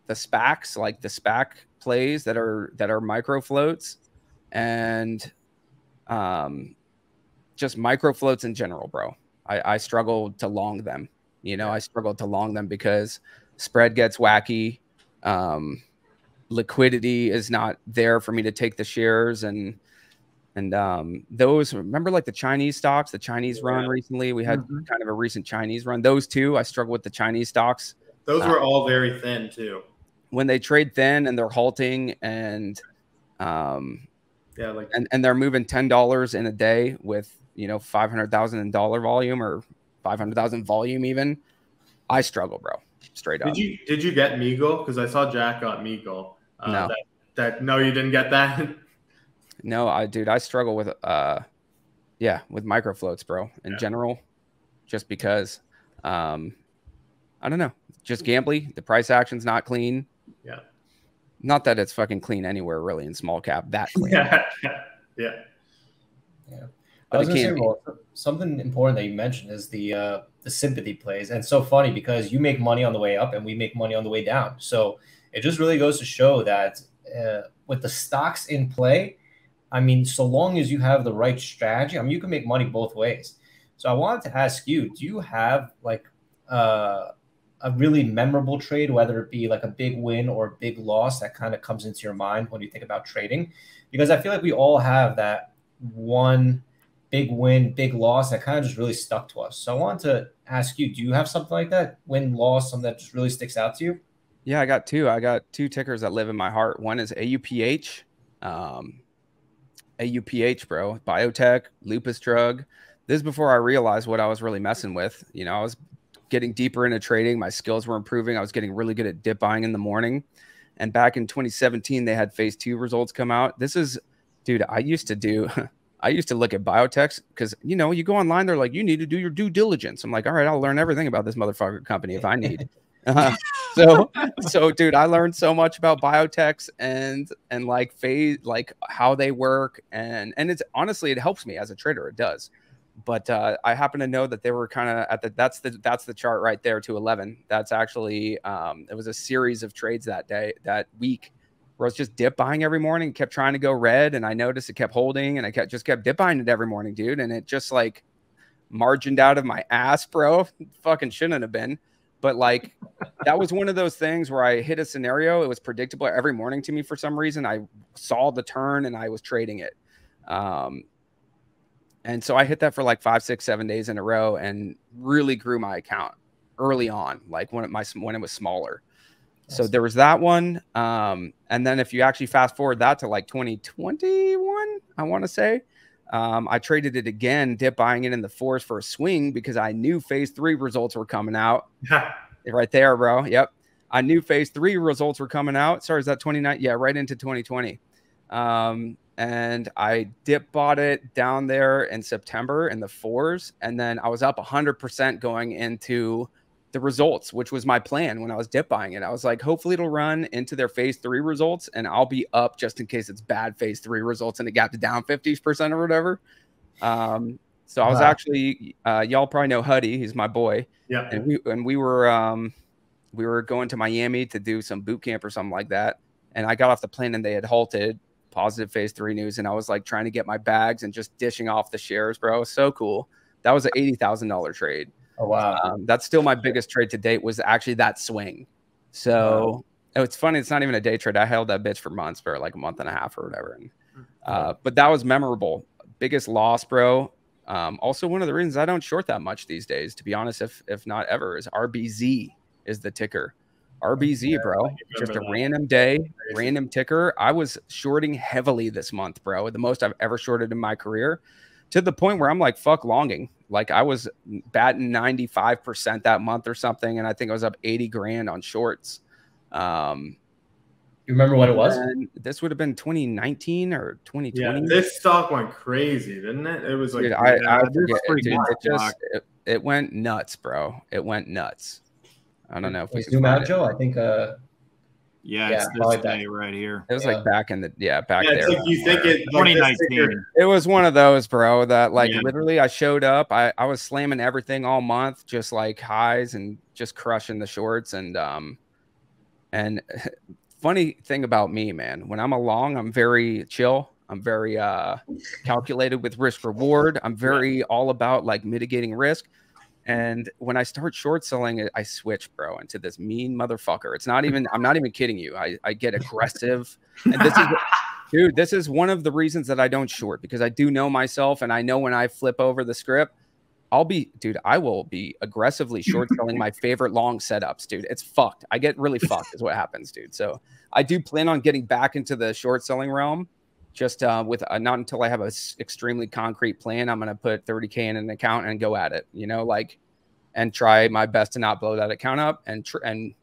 the SPACs, like the SPAC plays that are, that are micro floats, and um, just micro floats in general, bro. I, I struggle to long them. You know, I struggled to long them because spread gets wacky. Um, liquidity is not there for me to take the shares. And, and um, those, remember like the Chinese stocks, the Chinese run yeah. recently, we had mm-hmm. kind of a recent Chinese run. Those two, I struggled with the Chinese stocks. Those were um, all very thin too. When they trade thin and they're halting and, um, yeah, like and, and they're moving ten dollars in a day with, you know, five hundred thousand in dollar volume or five hundred thousand volume even, I struggle, bro. Straight up. Did you did you get Meagle? Because I saw Jack got Meagle. Uh, no. That, that, no, you didn't get that? No, I dude, I struggle with, uh, yeah, with micro floats, bro, in yeah. general, just because, um, I don't know, just gambly. The price action's not clean. Yeah. Not that it's fucking clean anywhere, really, in small cap, that clean. yeah. Yeah. Yeah. I was gonna say, well, something important that you mentioned is the uh, the sympathy plays, and it's so funny because you make money on the way up and we make money on the way down. So it just really goes to show that uh, with the stocks in play, I mean, so long as you have the right strategy, I mean, you can make money both ways. So I wanted to ask you, do you have like uh, a really memorable trade, whether it be like a big win or a big loss that kind of comes into your mind when you think about trading? Because I feel like we all have that one big win, big loss that kind of just really stuck to us. So I wanted to ask you, do you have something like that? Win, loss, something that just really sticks out to you? Yeah, I got two. I got two tickers that live in my heart. One is A U P H. Um, A U P H, bro. Biotech, lupus drug. This is before I realized what I was really messing with. You know, I was getting deeper into trading. My skills were improving. I was getting really good at dip buying in the morning. And back in twenty seventeen, they had phase two results come out. This is, dude, I used to do... I used to look at biotechs because, you know, you go online, they're like, you need to do your due diligence. I'm like, all right, I'll learn everything about this motherfucker company if I need. Uh, so, so dude, I learned so much about biotechs and, and like phase, like how they work. And, and it's honestly, it helps me as a trader. It does. But uh, I happen to know that they were kind of at the, that's the, that's the chart right there to eleven. That's actually, um, it was a series of trades that day, that week, where I was just dip buying every morning, kept trying to go red. And I noticed it kept holding and I kept just kept dip buying it every morning, dude. And it just like margined out of my ass, bro. Fucking shouldn't have been. But like, that was one of those things where I hit a scenario. It was predictable every morning to me for some reason. I saw the turn and I was trading it. Um, and so I hit that for like five, six, seven days in a row and really grew my account early on, like when it, my, when it was smaller. So there was that one. Um, and then if you actually fast forward that to like twenty twenty-one, I want to say, um, I traded it again, dip buying it in the fours for a swing because I knew phase three results were coming out. Right there, bro. Yep. I knew phase three results were coming out. Sorry, is that twenty-nine? Yeah, right into twenty twenty. Um, and I dip bought it down there in September in the fours. And then I was up one hundred percent going into the results, which was my plan when I was dip buying it. I was like, hopefully it'll run into their phase three results and I'll be up just in case it's bad phase three results and it got to down fifty percent or whatever. Um, so I was wow. actually, uh, y'all probably know Huddy. He's my boy. Yeah. And we, and we were, um, we were going to Miami to do some boot camp or something like that. And I got off the plane and they had halted positive phase three news. And I was like trying to get my bags and just dishing off the shares, bro. It was so cool. That was an eighty thousand dollar trade. Oh, wow. Um, that's still my biggest trade to date was actually that swing. So wow. It's funny. It's not even a day trade. I held that bitch for months, for like a month and a half or whatever. And, uh, but that was memorable. Biggest loss, bro. Um, also, one of the reasons I don't short that much these days, to be honest, if, if not ever, is R B Z is the ticker. R B Z, yeah, bro. Just a that. random day, Crazy. random ticker. I was shorting heavily this month, bro. The most I've ever shorted in my career, to the point where I'm like, fuck longing. Like I was batting ninety-five percent that month or something. And I think I was up eighty grand on shorts. Um, You remember what it was? And this would have been twenty nineteen or twenty twenty. Yeah, this stock went crazy, didn't it? It was like, dude, I, yeah, I forget, it, dude, it just it, it went nuts, bro. It went nuts. I don't know if we zoom out, Joe. I think, uh, yeah, yeah it's this like day that. right here. It was yeah. like back in the yeah back yeah, it's there. Like you think it twenty nineteen? It was one of those, bro. That like yeah. literally, I showed up. I I was slamming everything all month, just like highs and just crushing the shorts and um and. Funny thing about me, man, when I'm along, I'm very chill. I'm very uh, calculated with risk reward. I'm very all about like mitigating risk. And when I start short selling, I switch, bro, into this mean motherfucker. It's not even, I'm not even kidding you. I, I get aggressive. And this is, dude, this is one of the reasons that I don't short, because I do know myself. And I know when I flip over the script, I'll be, dude, I will be aggressively short selling my favorite long setups, dude. It's fucked. I get really fucked is what happens, dude. So I do plan on getting back into the short selling realm, just uh, with uh, not until I have an extremely concrete plan. I'm going to put thirty K in an account and go at it, you know, like, and try my best to not blow that account up. And tr and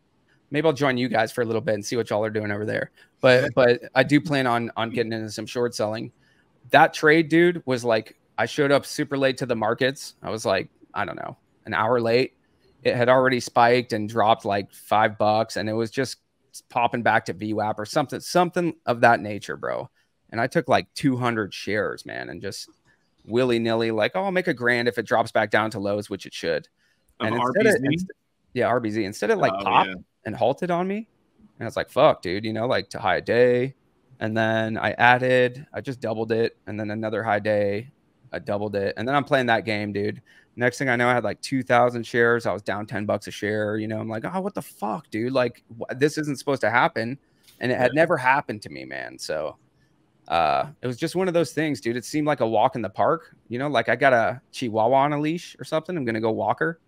maybe I'll join you guys for a little bit and see what y'all are doing over there. But, but I do plan on, on getting into some short selling. That trade, dude, was like, I showed up super late to the markets. I was like, I don't know, an hour late. It had already spiked and dropped like five bucks. And it was just popping back to V WAP or something, something of that nature, bro. And I took like two hundred shares, man. And just willy nilly, like, oh, I'll make a grand if it drops back down to lows, which it should. And um, instead R B Z? Of, inst yeah, R B Z. Instead it like oh, popped yeah. and halted on me. And I was like, fuck, dude, you know, like to high day. And then I added, I just doubled it. And then another high day. I doubled it. And then I'm playing that game, dude. Next thing I know, I had like two thousand shares. I was down ten bucks a share. You know, I'm like, oh, what the fuck, dude? Like, this isn't supposed to happen. And it had never happened to me, man. So uh, it was just one of those things, dude. It seemed like a walk in the park. You know, like I got a Chihuahua on a leash or something. I'm going to go walk her.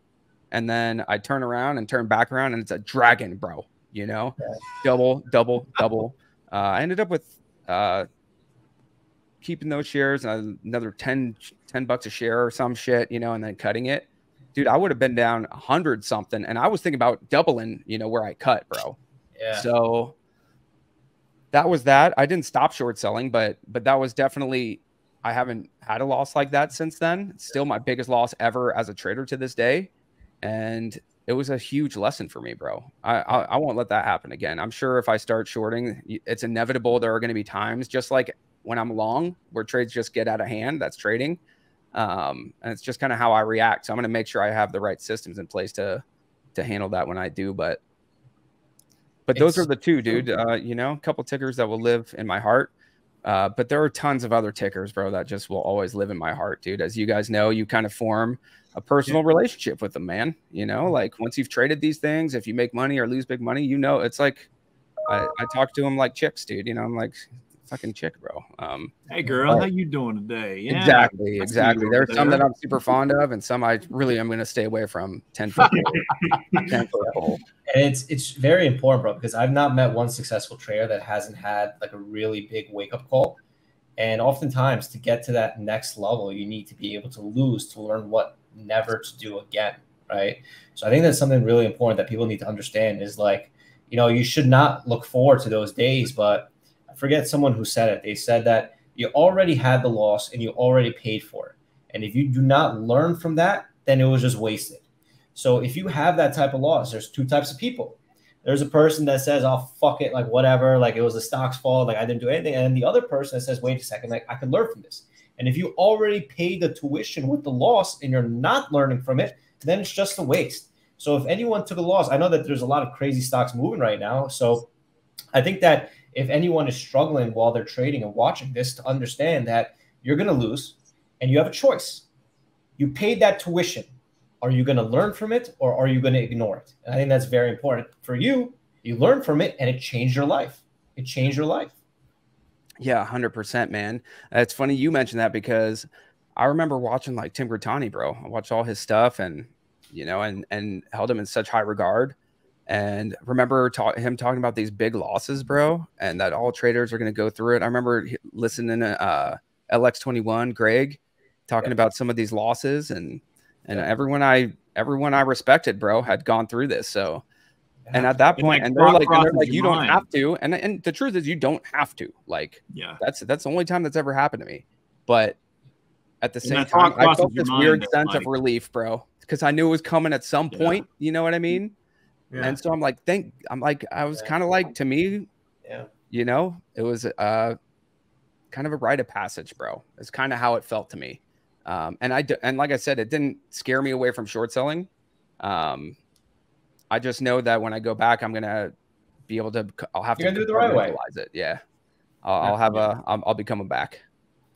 And then I turn around and turn back around and it's a dragon, bro. You know, yeah. double, double, double. Uh, I ended up with... Uh, keeping those shares, another ten bucks a share or some shit, you know, and then cutting it, dude, I would have been down a hundred something. And I was thinking about doubling, you know, where I cut, bro. Yeah. So that was that. I didn't stop short selling, but, but that was definitely, I haven't had a loss like that since then. It's still my biggest loss ever as a trader to this day. And it was a huge lesson for me, bro. I, I, I won't let that happen again. I'm sure if I start shorting, it's inevitable. There are going to be times just like when I'm long where trades just get out of hand, that's trading. Um, and it's just kind of how I react. So I'm going to make sure I have the right systems in place to, to handle that when I do. But, but those it's, are the two, dude, uh, you know, a couple tickers that will live in my heart. Uh, but there are tons of other tickers, bro, that just will always live in my heart, dude. As you guys know, you kind of form a personal yeah. relationship with them, man. You know, like once you've traded these things, if you make money or lose big money, you know, it's like, I, I talk to them like chicks, dude, you know, I'm like, fucking chick, bro. Um, hey, girl, but, how you doing today? Yeah, exactly, exactly. There are there. some that I'm super fond of, and some I really am going to stay away from. Ten foot hole. And it's it's very important, bro, because I've not met one successful trader that hasn't had like a really big wake up call. And oftentimes, to get to that next level, you need to be able to lose to learn what never to do again, right? So I think that's something really important that people need to understand is like, you know, you should not look forward to those days, but forget someone who said it. They said that you already had the loss and you already paid for it. And if you do not learn from that, then it was just wasted. So if you have that type of loss, there's two types of people. There's a person that says, oh, fuck it, like whatever, like it was the stock's fault, like I didn't do anything. And then the other person that says, wait a second, like I can learn from this. And if you already paid the tuition with the loss and you're not learning from it, then it's just a waste. So if anyone took a loss, I know that there's a lot of crazy stocks moving right now. So I think that if anyone is struggling while they're trading and watching this, to understand that you're going to lose and you have a choice. You paid that tuition. Are you going to learn from it or are you going to ignore it? And I think that's very important for you. You learn from it and it changed your life. It changed your life. Yeah, one hundred percent, man. It's funny you mentioned that because I remember watching like Tim Grittani, bro. I watched all his stuff and, you know, and, and held him in such high regard. And remember ta him talking about these big losses, bro, and that all traders are going to go through it. I remember listening to uh, L X twenty-one, Greg, talking yeah. about some of these losses, and and yeah. everyone I everyone I respected, bro, had gone through this. So And at that point, and they're like, and they're like, you don't have to. And and the truth is, you don't have to. Like, yeah, that's that's the only time that's ever happened to me. But at the same time, I felt this weird sense of relief, bro, because I knew it was coming at some point. You know what I mean? Yeah. And so I'm like, thank. I'm like, I was kind of like, to me, yeah, you know, it was uh, kind of a rite of passage, bro. It's kind of how it felt to me. Um, and I and like I said, it didn't scare me away from short selling. Um, I just know that when I go back, I'm gonna be able to. I'll have You're to do it the right way. It. Yeah, I'll, I'll have yeah. a. I'll, I'll be coming back.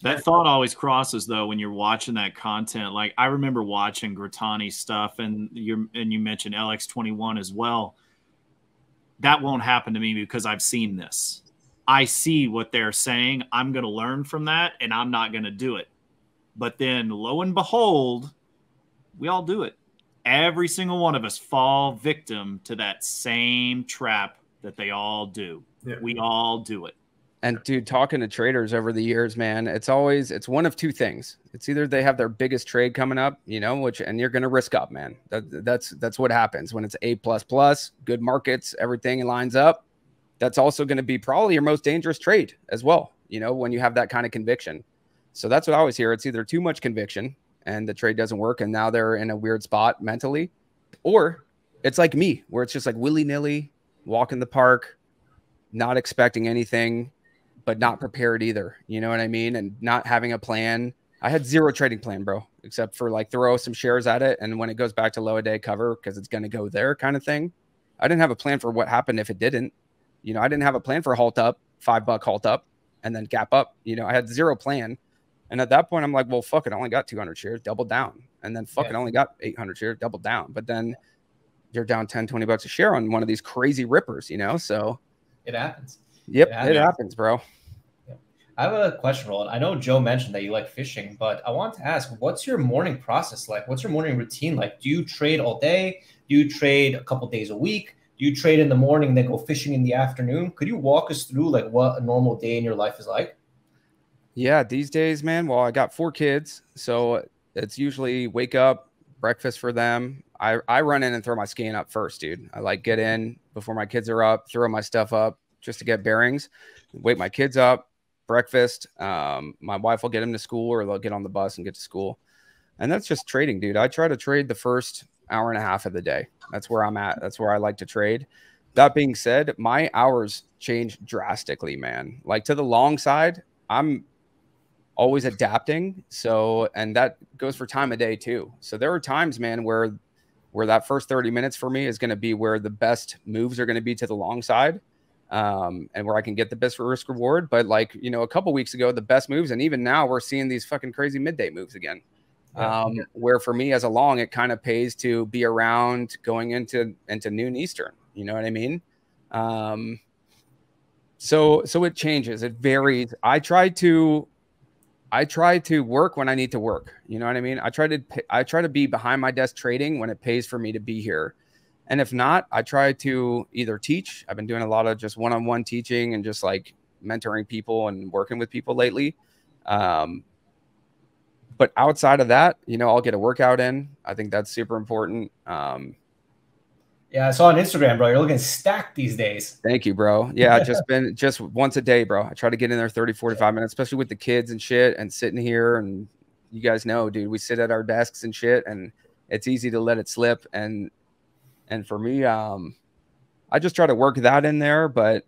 That thought always crosses though when you're watching that content. Like I remember watching Grittani stuff, and you and you mentioned L X twenty-one as well. That won't happen to me because I've seen this. I see what they're saying. I'm going to learn from that, and I'm not going to do it. But then, lo and behold, we all do it. Every single one of us fall victim to that same trap that they all do. Yeah. We all do it. And dude, talking to traders over the years, man, it's always, it's one of two things. It's either they have their biggest trade coming up, you know, which, and you're going to risk up, man. That, that's, that's what happens when it's A plus plus, good markets, everything lines up. That's also going to be probably your most dangerous trade as well. You know, when you have that kind of conviction. So that's what I always hear. It's either too much conviction and the trade doesn't work. And now they're in a weird spot mentally, or it's like me, where it's just like willy nilly, walk in the park, not expecting anything, but not prepared either. You know what I mean? And not having a plan. I had zero trading plan, bro, except for like throw some shares at it. And when it goes back to low a day cover, cause it's going to go there kind of thing. I didn't have a plan for what happened if it didn't, you know, I didn't have a plan for halt up, five buck halt up and then gap up, you know, I had zero plan. And at that point I'm like, well, fuck it. I only got two hundred shares, double down. And then fuck yeah. it. I only got eight hundred shares, double down. But then you're down ten, twenty bucks a share on one of these crazy rippers, you know? So it happens. Yep, it happens, it happens bro. Yeah. I have a question, Roland. I know Joe mentioned that you like fishing, but I want to ask, what's your morning process like? What's your morning routine like? Do you trade all day? Do you trade a couple days a week? Do you trade in the morning, then go fishing in the afternoon? Could you walk us through like what a normal day in your life is like? Yeah, these days, man, well, I got four kids, so it's usually wake up, breakfast for them. I, I run in and throw my scan up first, dude. I like get in before my kids are up, throw my stuff up, just to get bearings, wake my kids up, breakfast. Um, my wife will get them to school or they'll get on the bus and get to school. And that's just trading, dude. I try to trade the first hour and a half of the day. That's where I'm at. That's where I like to trade. That being said, my hours change drastically, man. Like to the long side, I'm always adapting. So, and that goes for time of day too. So there are times, man, where, where that first thirty minutes for me is going to be where the best moves are going to be to the long side. Um, and where I can get the best risk reward. But like, you know, a couple weeks ago, the best moves. And even now we're seeing these fucking crazy midday moves again. Yeah. Um, where for me as a long, it kind of pays to be around going into, into noon Eastern, you know what I mean? Um, so, so it changes, it varies. I try to, I try to work when I need to work. You know what I mean? I try to, I try to be behind my desk trading when it pays for me to be here. And if not, I try to either teach. I've been doing a lot of just one-on-one teaching and just like mentoring people and working with people lately. Um, but outside of that, you know, I'll get a workout in. I think that's super important. Um, yeah, I saw on Instagram, bro. You're looking stacked these days. Thank you, bro. Yeah, just been just once a day, bro. I try to get in there thirty, forty-five minutes, especially with the kids and shit and sitting here. And you guys know, dude, we sit at our desks and shit and it's easy to let it slip. And And for me, um, I just try to work that in there, but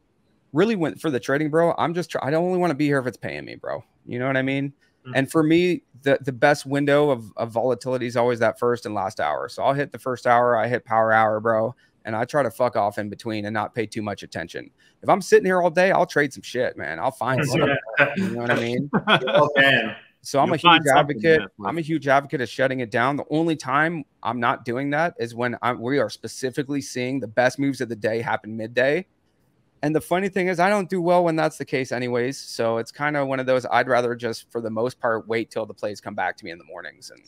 really went for the trading, bro. I'm just, I don't only want to be here if it's paying me, bro. You know what I mean? Mm-hmm. And for me, the, the best window of, of volatility is always that first and last hour. So I'll hit the first hour. I hit power hour, bro. And I try to fuck off in between and not pay too much attention. If I'm sitting here all day, I'll trade some shit, man. I'll find something. You know what I mean? Okay. So I'm You'll a huge advocate. I'm a huge advocate of shutting it down. The only time I'm not doing that is when I'm, we are specifically seeing the best moves of the day happen midday. And the funny thing is I don't do well when that's the case anyways. So it's kind of one of those, I'd rather just for the most part, wait till the plays come back to me in the mornings and,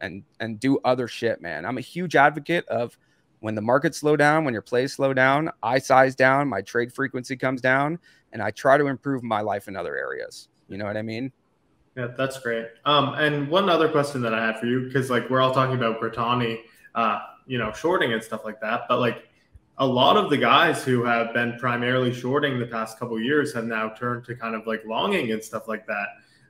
and, and do other shit, man. I'm a huge advocate of when the markets slow down, when your plays slow down, I size down, my trade frequency comes down and I try to improve my life in other areas. You know what I mean? Yeah, that's great. Um, and one other question that I had for you, because like we're all talking about Grittani, uh, you know, shorting and stuff like that. But like a lot of the guys who have been primarily shorting the past couple of years have now turned to kind of like longing and stuff like that.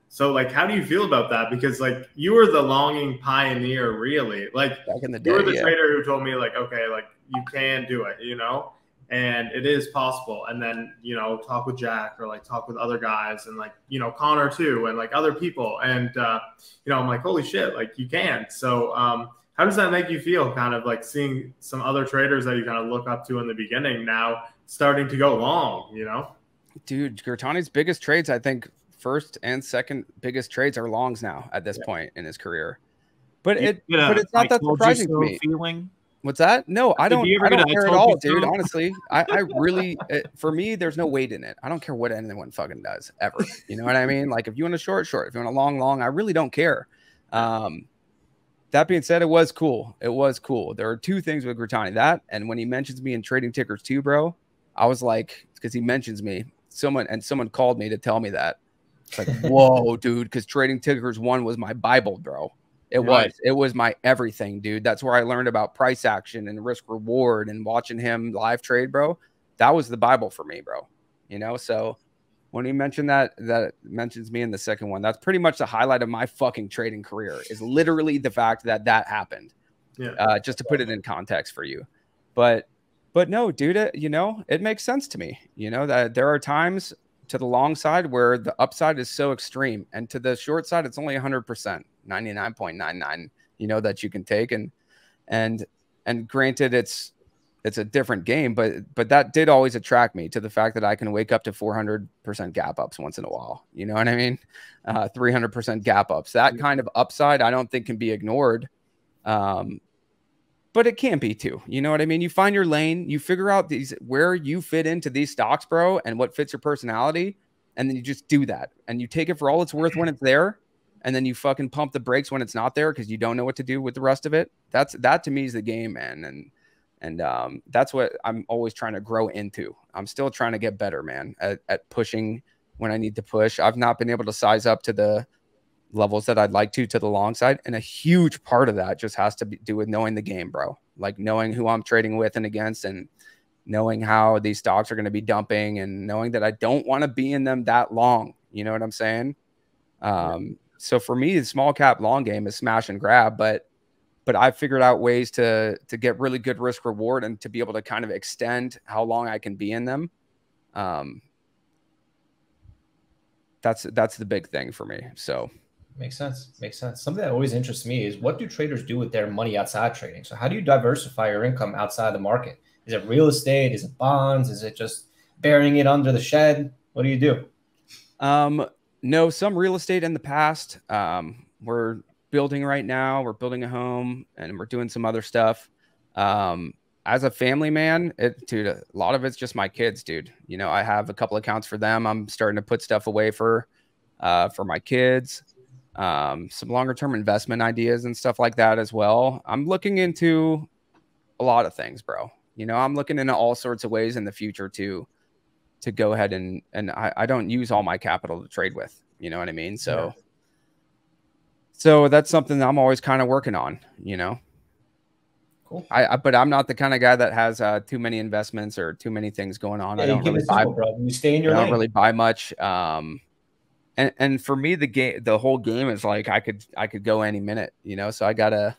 So like, how do you feel about that? Because like, you were the longing pioneer, really. Like back in the day, you were the yeah. trader who told me like, okay, like you can do it, you know, and it is possible. And then, you know, talk with Jack or like talk with other guys and like, you know, Connor too, and like other people. And, uh, you know, I'm like, holy shit, like you can. So, um, how does that make you feel, kind of like seeing some other traders that you kind of look up to in the beginning now starting to go long, you know? Dude, Grittani's biggest trades, I think first and second biggest trades are longs now at this yeah. point in his career. But it, yeah, but it's not I that surprising so to me. Feeling. What's that? No, I don't, I don't care at all, dude. So. Honestly, I, I really, it, for me, there's no weight in it. I don't care what anyone fucking does ever. You know what I mean? Like if you want a short, short, if you want a long, long, I really don't care. Um, That being said, it was cool. It was cool. There are two things with Grittani. That, and when he mentions me in Trading Tickers too, bro, I was like, because he mentions me, someone and someone called me to tell me that. It's like, whoa, dude, because Trading Tickers one was my Bible, bro. It right. was. It was my everything, dude. That's where I learned about price action and risk reward and watching him live trade, bro. That was the Bible for me, bro. You know, so when he mentioned that, that mentions me in the second one. That's pretty much the highlight of my fucking trading career, is literally the fact that that happened. Yeah. Uh, just to put it in context for you. But, but no, dude, it, you know, it makes sense to me. You know, that there are times to the long side where the upside is so extreme, and to the short side, it's only one hundred percent, ninety-nine point nine nine, you know, that you can take. And, and, and granted, it's, it's a different game, but but that did always attract me to the fact that I can wake up to four hundred percent gap ups once in a while. You know what I mean? Uh, three hundred percent gap ups. That kind of upside I don't think can be ignored, um, but it can be too. You know what I mean? You find your lane, you figure out these where you fit into these stocks, bro, and what fits your personality, and then you just do that. And you take it for all it's worth when it's there, and then you fucking pump the brakes when it's not there because you don't know what to do with the rest of it. That's that to me is the game, man. And And um, that's what I'm always trying to grow into. I'm still trying to get better, man, at, at pushing when I need to push. I've not been able to size up to the levels that I'd like to, to the long side. And a huge part of that just has to be, do with knowing the game, bro. Like knowing who I'm trading with and against, and knowing how these stocks are going to be dumping, and knowing that I don't want to be in them that long. You know what I'm saying? Um, yeah. So for me, the small cap long game is smash and grab, but But I figured out ways to to get really good risk reward and to be able to kind of extend how long I can be in them. Um, that's that's the big thing for me. So makes sense. Makes sense. Something that always interests me is, what do traders do with their money outside trading? So how do you diversify your income outside the market? Is it real estate? Is it bonds? Is it just burying it under the shed? What do you do? Um, no, some real estate in the past. Um, we're building right now, we're building a home, and we're doing some other stuff. Um, as a family man, it, dude, a lot of it's just my kids, dude. You know, I have a couple accounts for them. I'm starting to put stuff away for, uh, for my kids, um, some longer term investment ideas and stuff like that as well. I'm looking into a lot of things, bro. You know, I'm looking into all sorts of ways in the future to, to go ahead and, and I, I don't use all my capital to trade with, you know what I mean? So yeah. So that's something that I'm always kind of working on, you know. Cool. I, I but I'm not the kind of guy that has uh, too many investments or too many things going on. Yeah, I don't really buy, simple, you stay in your I lane. Don't really buy much. Um, and and for me, the game, the whole game is like I could I could go any minute, you know. So I gotta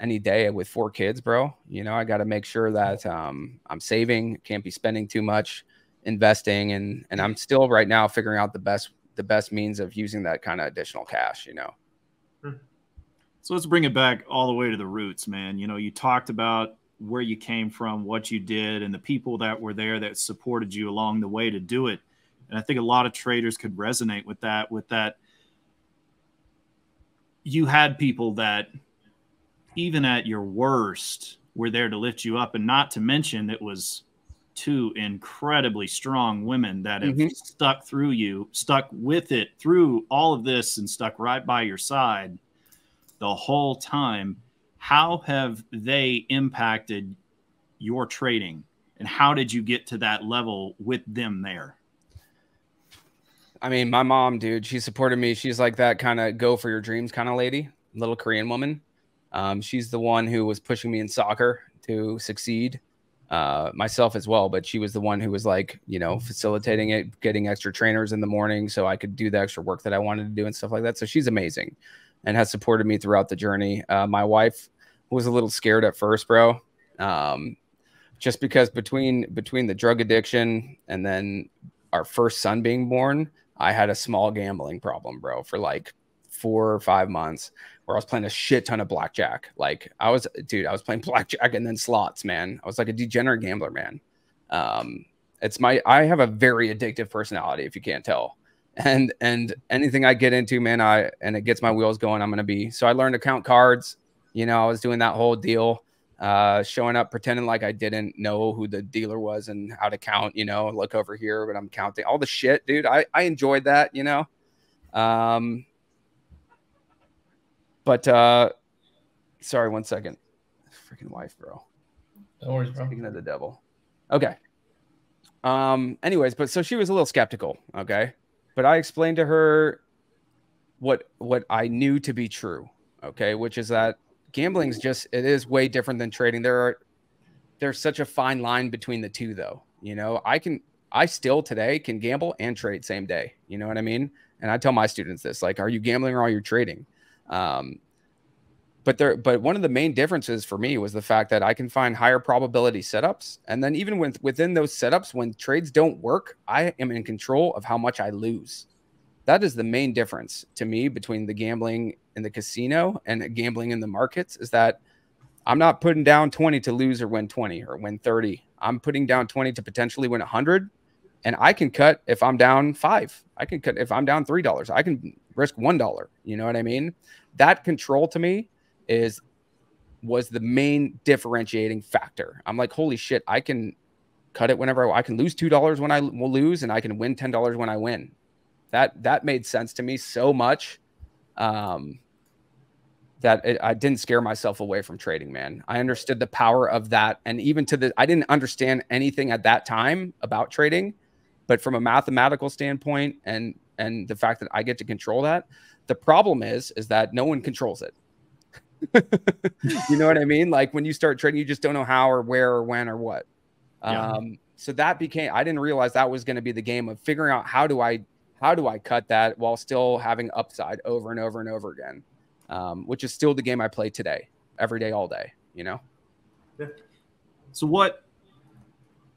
any day with four kids, bro. You know, I gotta make sure that um, I'm saving, can't be spending too much, investing, and and I'm still right now figuring out the best. the best means of using that kind of additional cash, you know? So let's bring it back all the way to the roots, man. You know, you talked about where you came from, what you did, and the people that were there that supported you along the way to do it. And I think a lot of traders could resonate with that, with that. You had people that even at your worst were there to lift you up, and not to mention it was two incredibly strong women that have mm-hmm. stuck through you, stuck with it through all of this, and stuck right by your side the whole time. How have they impacted your trading, and how did you get to that level with them there? I mean, my mom, dude, she supported me. She's like that kind of go for your dreams kind of lady, little Korean woman. Um, she's the one who was pushing me in soccer to succeed. uh, myself as well, but she was the one who was like, you know, facilitating it, getting extra trainers in the morning so I could do the extra work that I wanted to do and stuff like that. So she's amazing and has supported me throughout the journey. Uh, my wife was a little scared at first, bro. Um, just because between, between the drug addiction and then our first son being born, I had a small gambling problem, bro, for like four or five months where I was playing a shit ton of blackjack. Like I was, dude, I was playing blackjack and then slots, man. I was like a degenerate gambler, man. Um, it's my, I have a very addictive personality, if you can't tell. And, and anything I get into, man, I, and it gets my wheels going, I'm going to be, so I learned to count cards. You know, I was doing that whole deal, uh, showing up, pretending like I didn't know who the dealer was and how to count, you know, look over here, but I'm counting all the shit, dude. I, I enjoyed that, you know? Um, But, uh, sorry, one second. Freaking wife, bro. Don't worry, bro. Speaking of the devil. Okay. Um, anyways, but so she was a little skeptical. Okay. But I explained to her what, what I knew to be true. Okay. Which is that gambling's just, it is way different than trading. There are, there's such a fine line between the two though. You know, I can, I still today can gamble and trade same day. You know what I mean? And I tell my students this, like, are you gambling or are you trading? Um, but there, but one of the main differences for me was the fact that I can find higher probability setups. And then even with, within those setups, when trades don't work, I am in control of how much I lose. That is the main difference to me between the gambling in the casino and gambling in the markets, is that I'm not putting down twenty to lose or win twenty or win thirty. I'm putting down twenty to potentially win a hundred. And I can cut if I'm down five, I can cut if I'm down three dollars, I can risk one dollar. You know what I mean? That control to me is, was the main differentiating factor. I'm like, holy shit, I can cut it whenever I, I can lose two dollars when I will lose, and I can win ten dollars when I win. That, that made sense to me so much. Um, that it, I didn't scare myself away from trading, man. I understood the power of that. And even to the, I didn't understand anything at that time about trading, but from a mathematical standpoint and, and the fact that I get to control that, the problem is, is that no one controls it. You know what I mean? Like when you start trading, you just don't know how or where or when or what. Yeah. Um, so that became, I didn't realize that was going to be the game of figuring out how do I, how do I cut that while still having upside over and over and over again. Um, which is still the game I play today, every day, all day, you know? Yeah. So what,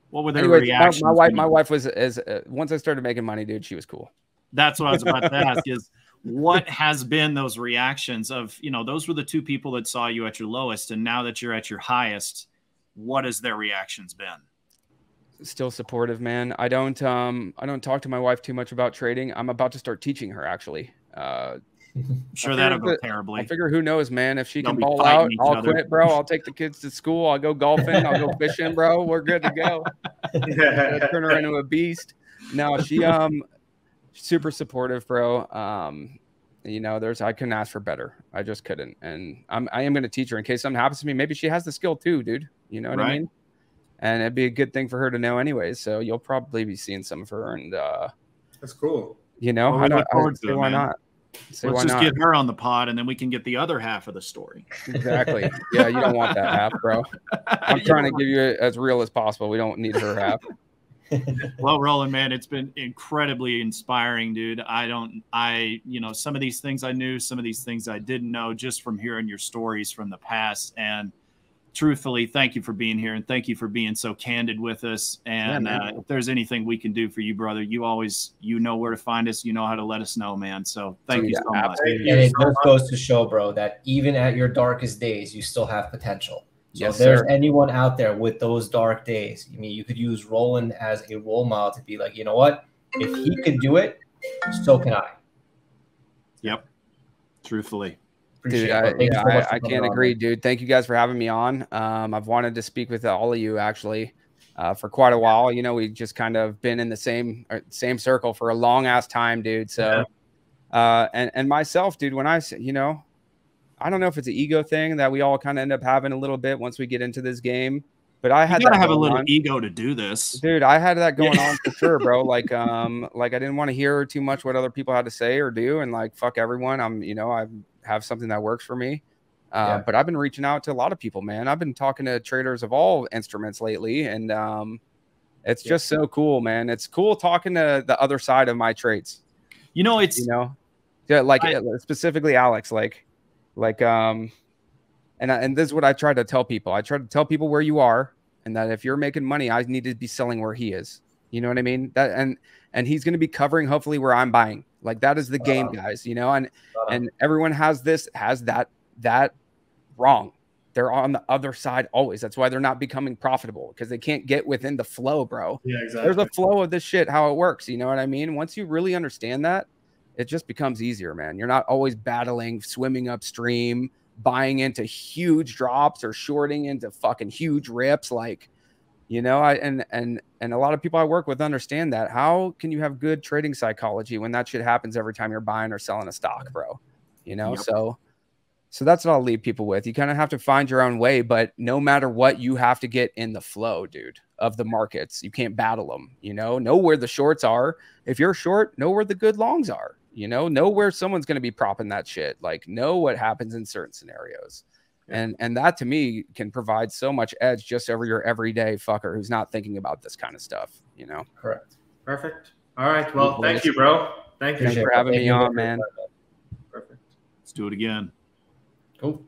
What were their Anyways, reactions? My, my wife, my wife was as uh, once I started making money, dude, she was cool. That's what I was about to ask. Is what has been those reactions of, you know, those were the two people that saw you at your lowest, and now that you're at your highest, what has their reactions been? Still supportive, man. I don't, um, I don't talk to my wife too much about trading. I'm about to start teaching her, actually. Uh, I'm sure that'll go terribly. I figure, who knows, man, if she They'll can ball out, I'll other. quit, bro. I'll take the kids to school. I'll go golfing. I'll go fishing, bro. We're good to go. Turn her into a beast. No, she, um, super supportive, bro. Um, you know, there's, I couldn't ask for better. I just couldn't. And I'm, I am going to teach her in case something happens to me. Maybe she has the skill too, dude. You know what right. I mean? And it'd be a good thing for her to know anyways. So you'll probably be seeing some of her, and, uh, that's cool. You know, well, I don't, I, to it, why man. not? So let's just get her on the pod, and then we can get the other half of the story. Exactly. Yeah, you don't want that half, bro. I'm trying to give you it as real as possible. We don't need her half. Well, Roland, man, it's been incredibly inspiring, dude. I don't, I, you know, some of these things I knew, some of these things I didn't know, just from hearing your stories from the past. And truthfully, thank you for being here, and thank you for being so candid with us. And yeah, uh, if there's anything we can do for you, brother, you always, you know where to find us. You know how to let us know, man. So thank Dude, you so absolutely. much. And it just goes to show, bro, that even at your darkest days, you still have potential. So yes, if there's sir. anyone out there with those dark days, I mean, you could use Roland as a role model to be like, you know what? If he can do it, so can I. Yep. Truthfully. Appreciate dude, I, yeah, so I, I can't agree, on. dude. Thank you guys for having me on. Um, I've wanted to speak with all of you actually uh, for quite a while. You know, we've just kind of been in the same same circle for a long ass time, dude. So, yeah. uh, and and myself, dude. When I, you know, I don't know if it's an ego thing that we all kind of end up having a little bit once we get into this game. But I had you gotta that have a little on. ego to do this, dude. I had that going on for sure, bro. Like, um, like I didn't want to hear too much what other people had to say or do, and like, fuck everyone. I'm, you know, I've have something that works for me. Uh, yeah. But I've been reaching out to a lot of people, man. I've been talking to traders of all instruments lately, and um, it's yeah. just so cool, man. It's cool talking to the other side of my trades. You know, it's you know, yeah, like I, specifically Alex, like, like, um, and I, and this is what I try to tell people. I try to tell people where you are, and that if you're making money, I need to be selling where he is. You know what I mean? That and and he's going to be covering hopefully where I'm buying. Like that is the uh, game, guys. You know, and uh, and everyone has this has that that. Wrong. They're on the other side always. That's why they're not becoming profitable, because they can't get within the flow, bro. Yeah, exactly. There's a flow of this shit, how it works. You know what I mean? Once you really understand that, it just becomes easier, man. You're not always battling, swimming upstream, buying into huge drops or shorting into fucking huge rips. Like, you know, I and and and a lot of people I work with understand that. How can you have good trading psychology when that shit happens every time you're buying or selling a stock, bro? You know, yep. so. So that's what I'll leave people with. You kind of have to find your own way, but no matter what, you have to get in the flow, dude, of the markets. You can't battle them, you know, know where the shorts are. If you're short, know where the good longs are, you know, know where someone's going to be propping that shit. Like know what happens in certain scenarios. Yeah. And, and that to me can provide so much edge just over your everyday fucker who's not thinking about this kind of stuff, you know? Correct. Perfect. All right. Well, Beautiful. thank you, bro. Thank you Thanks for having Thank me you. on, man. Perfect. Let's do it again. Cool.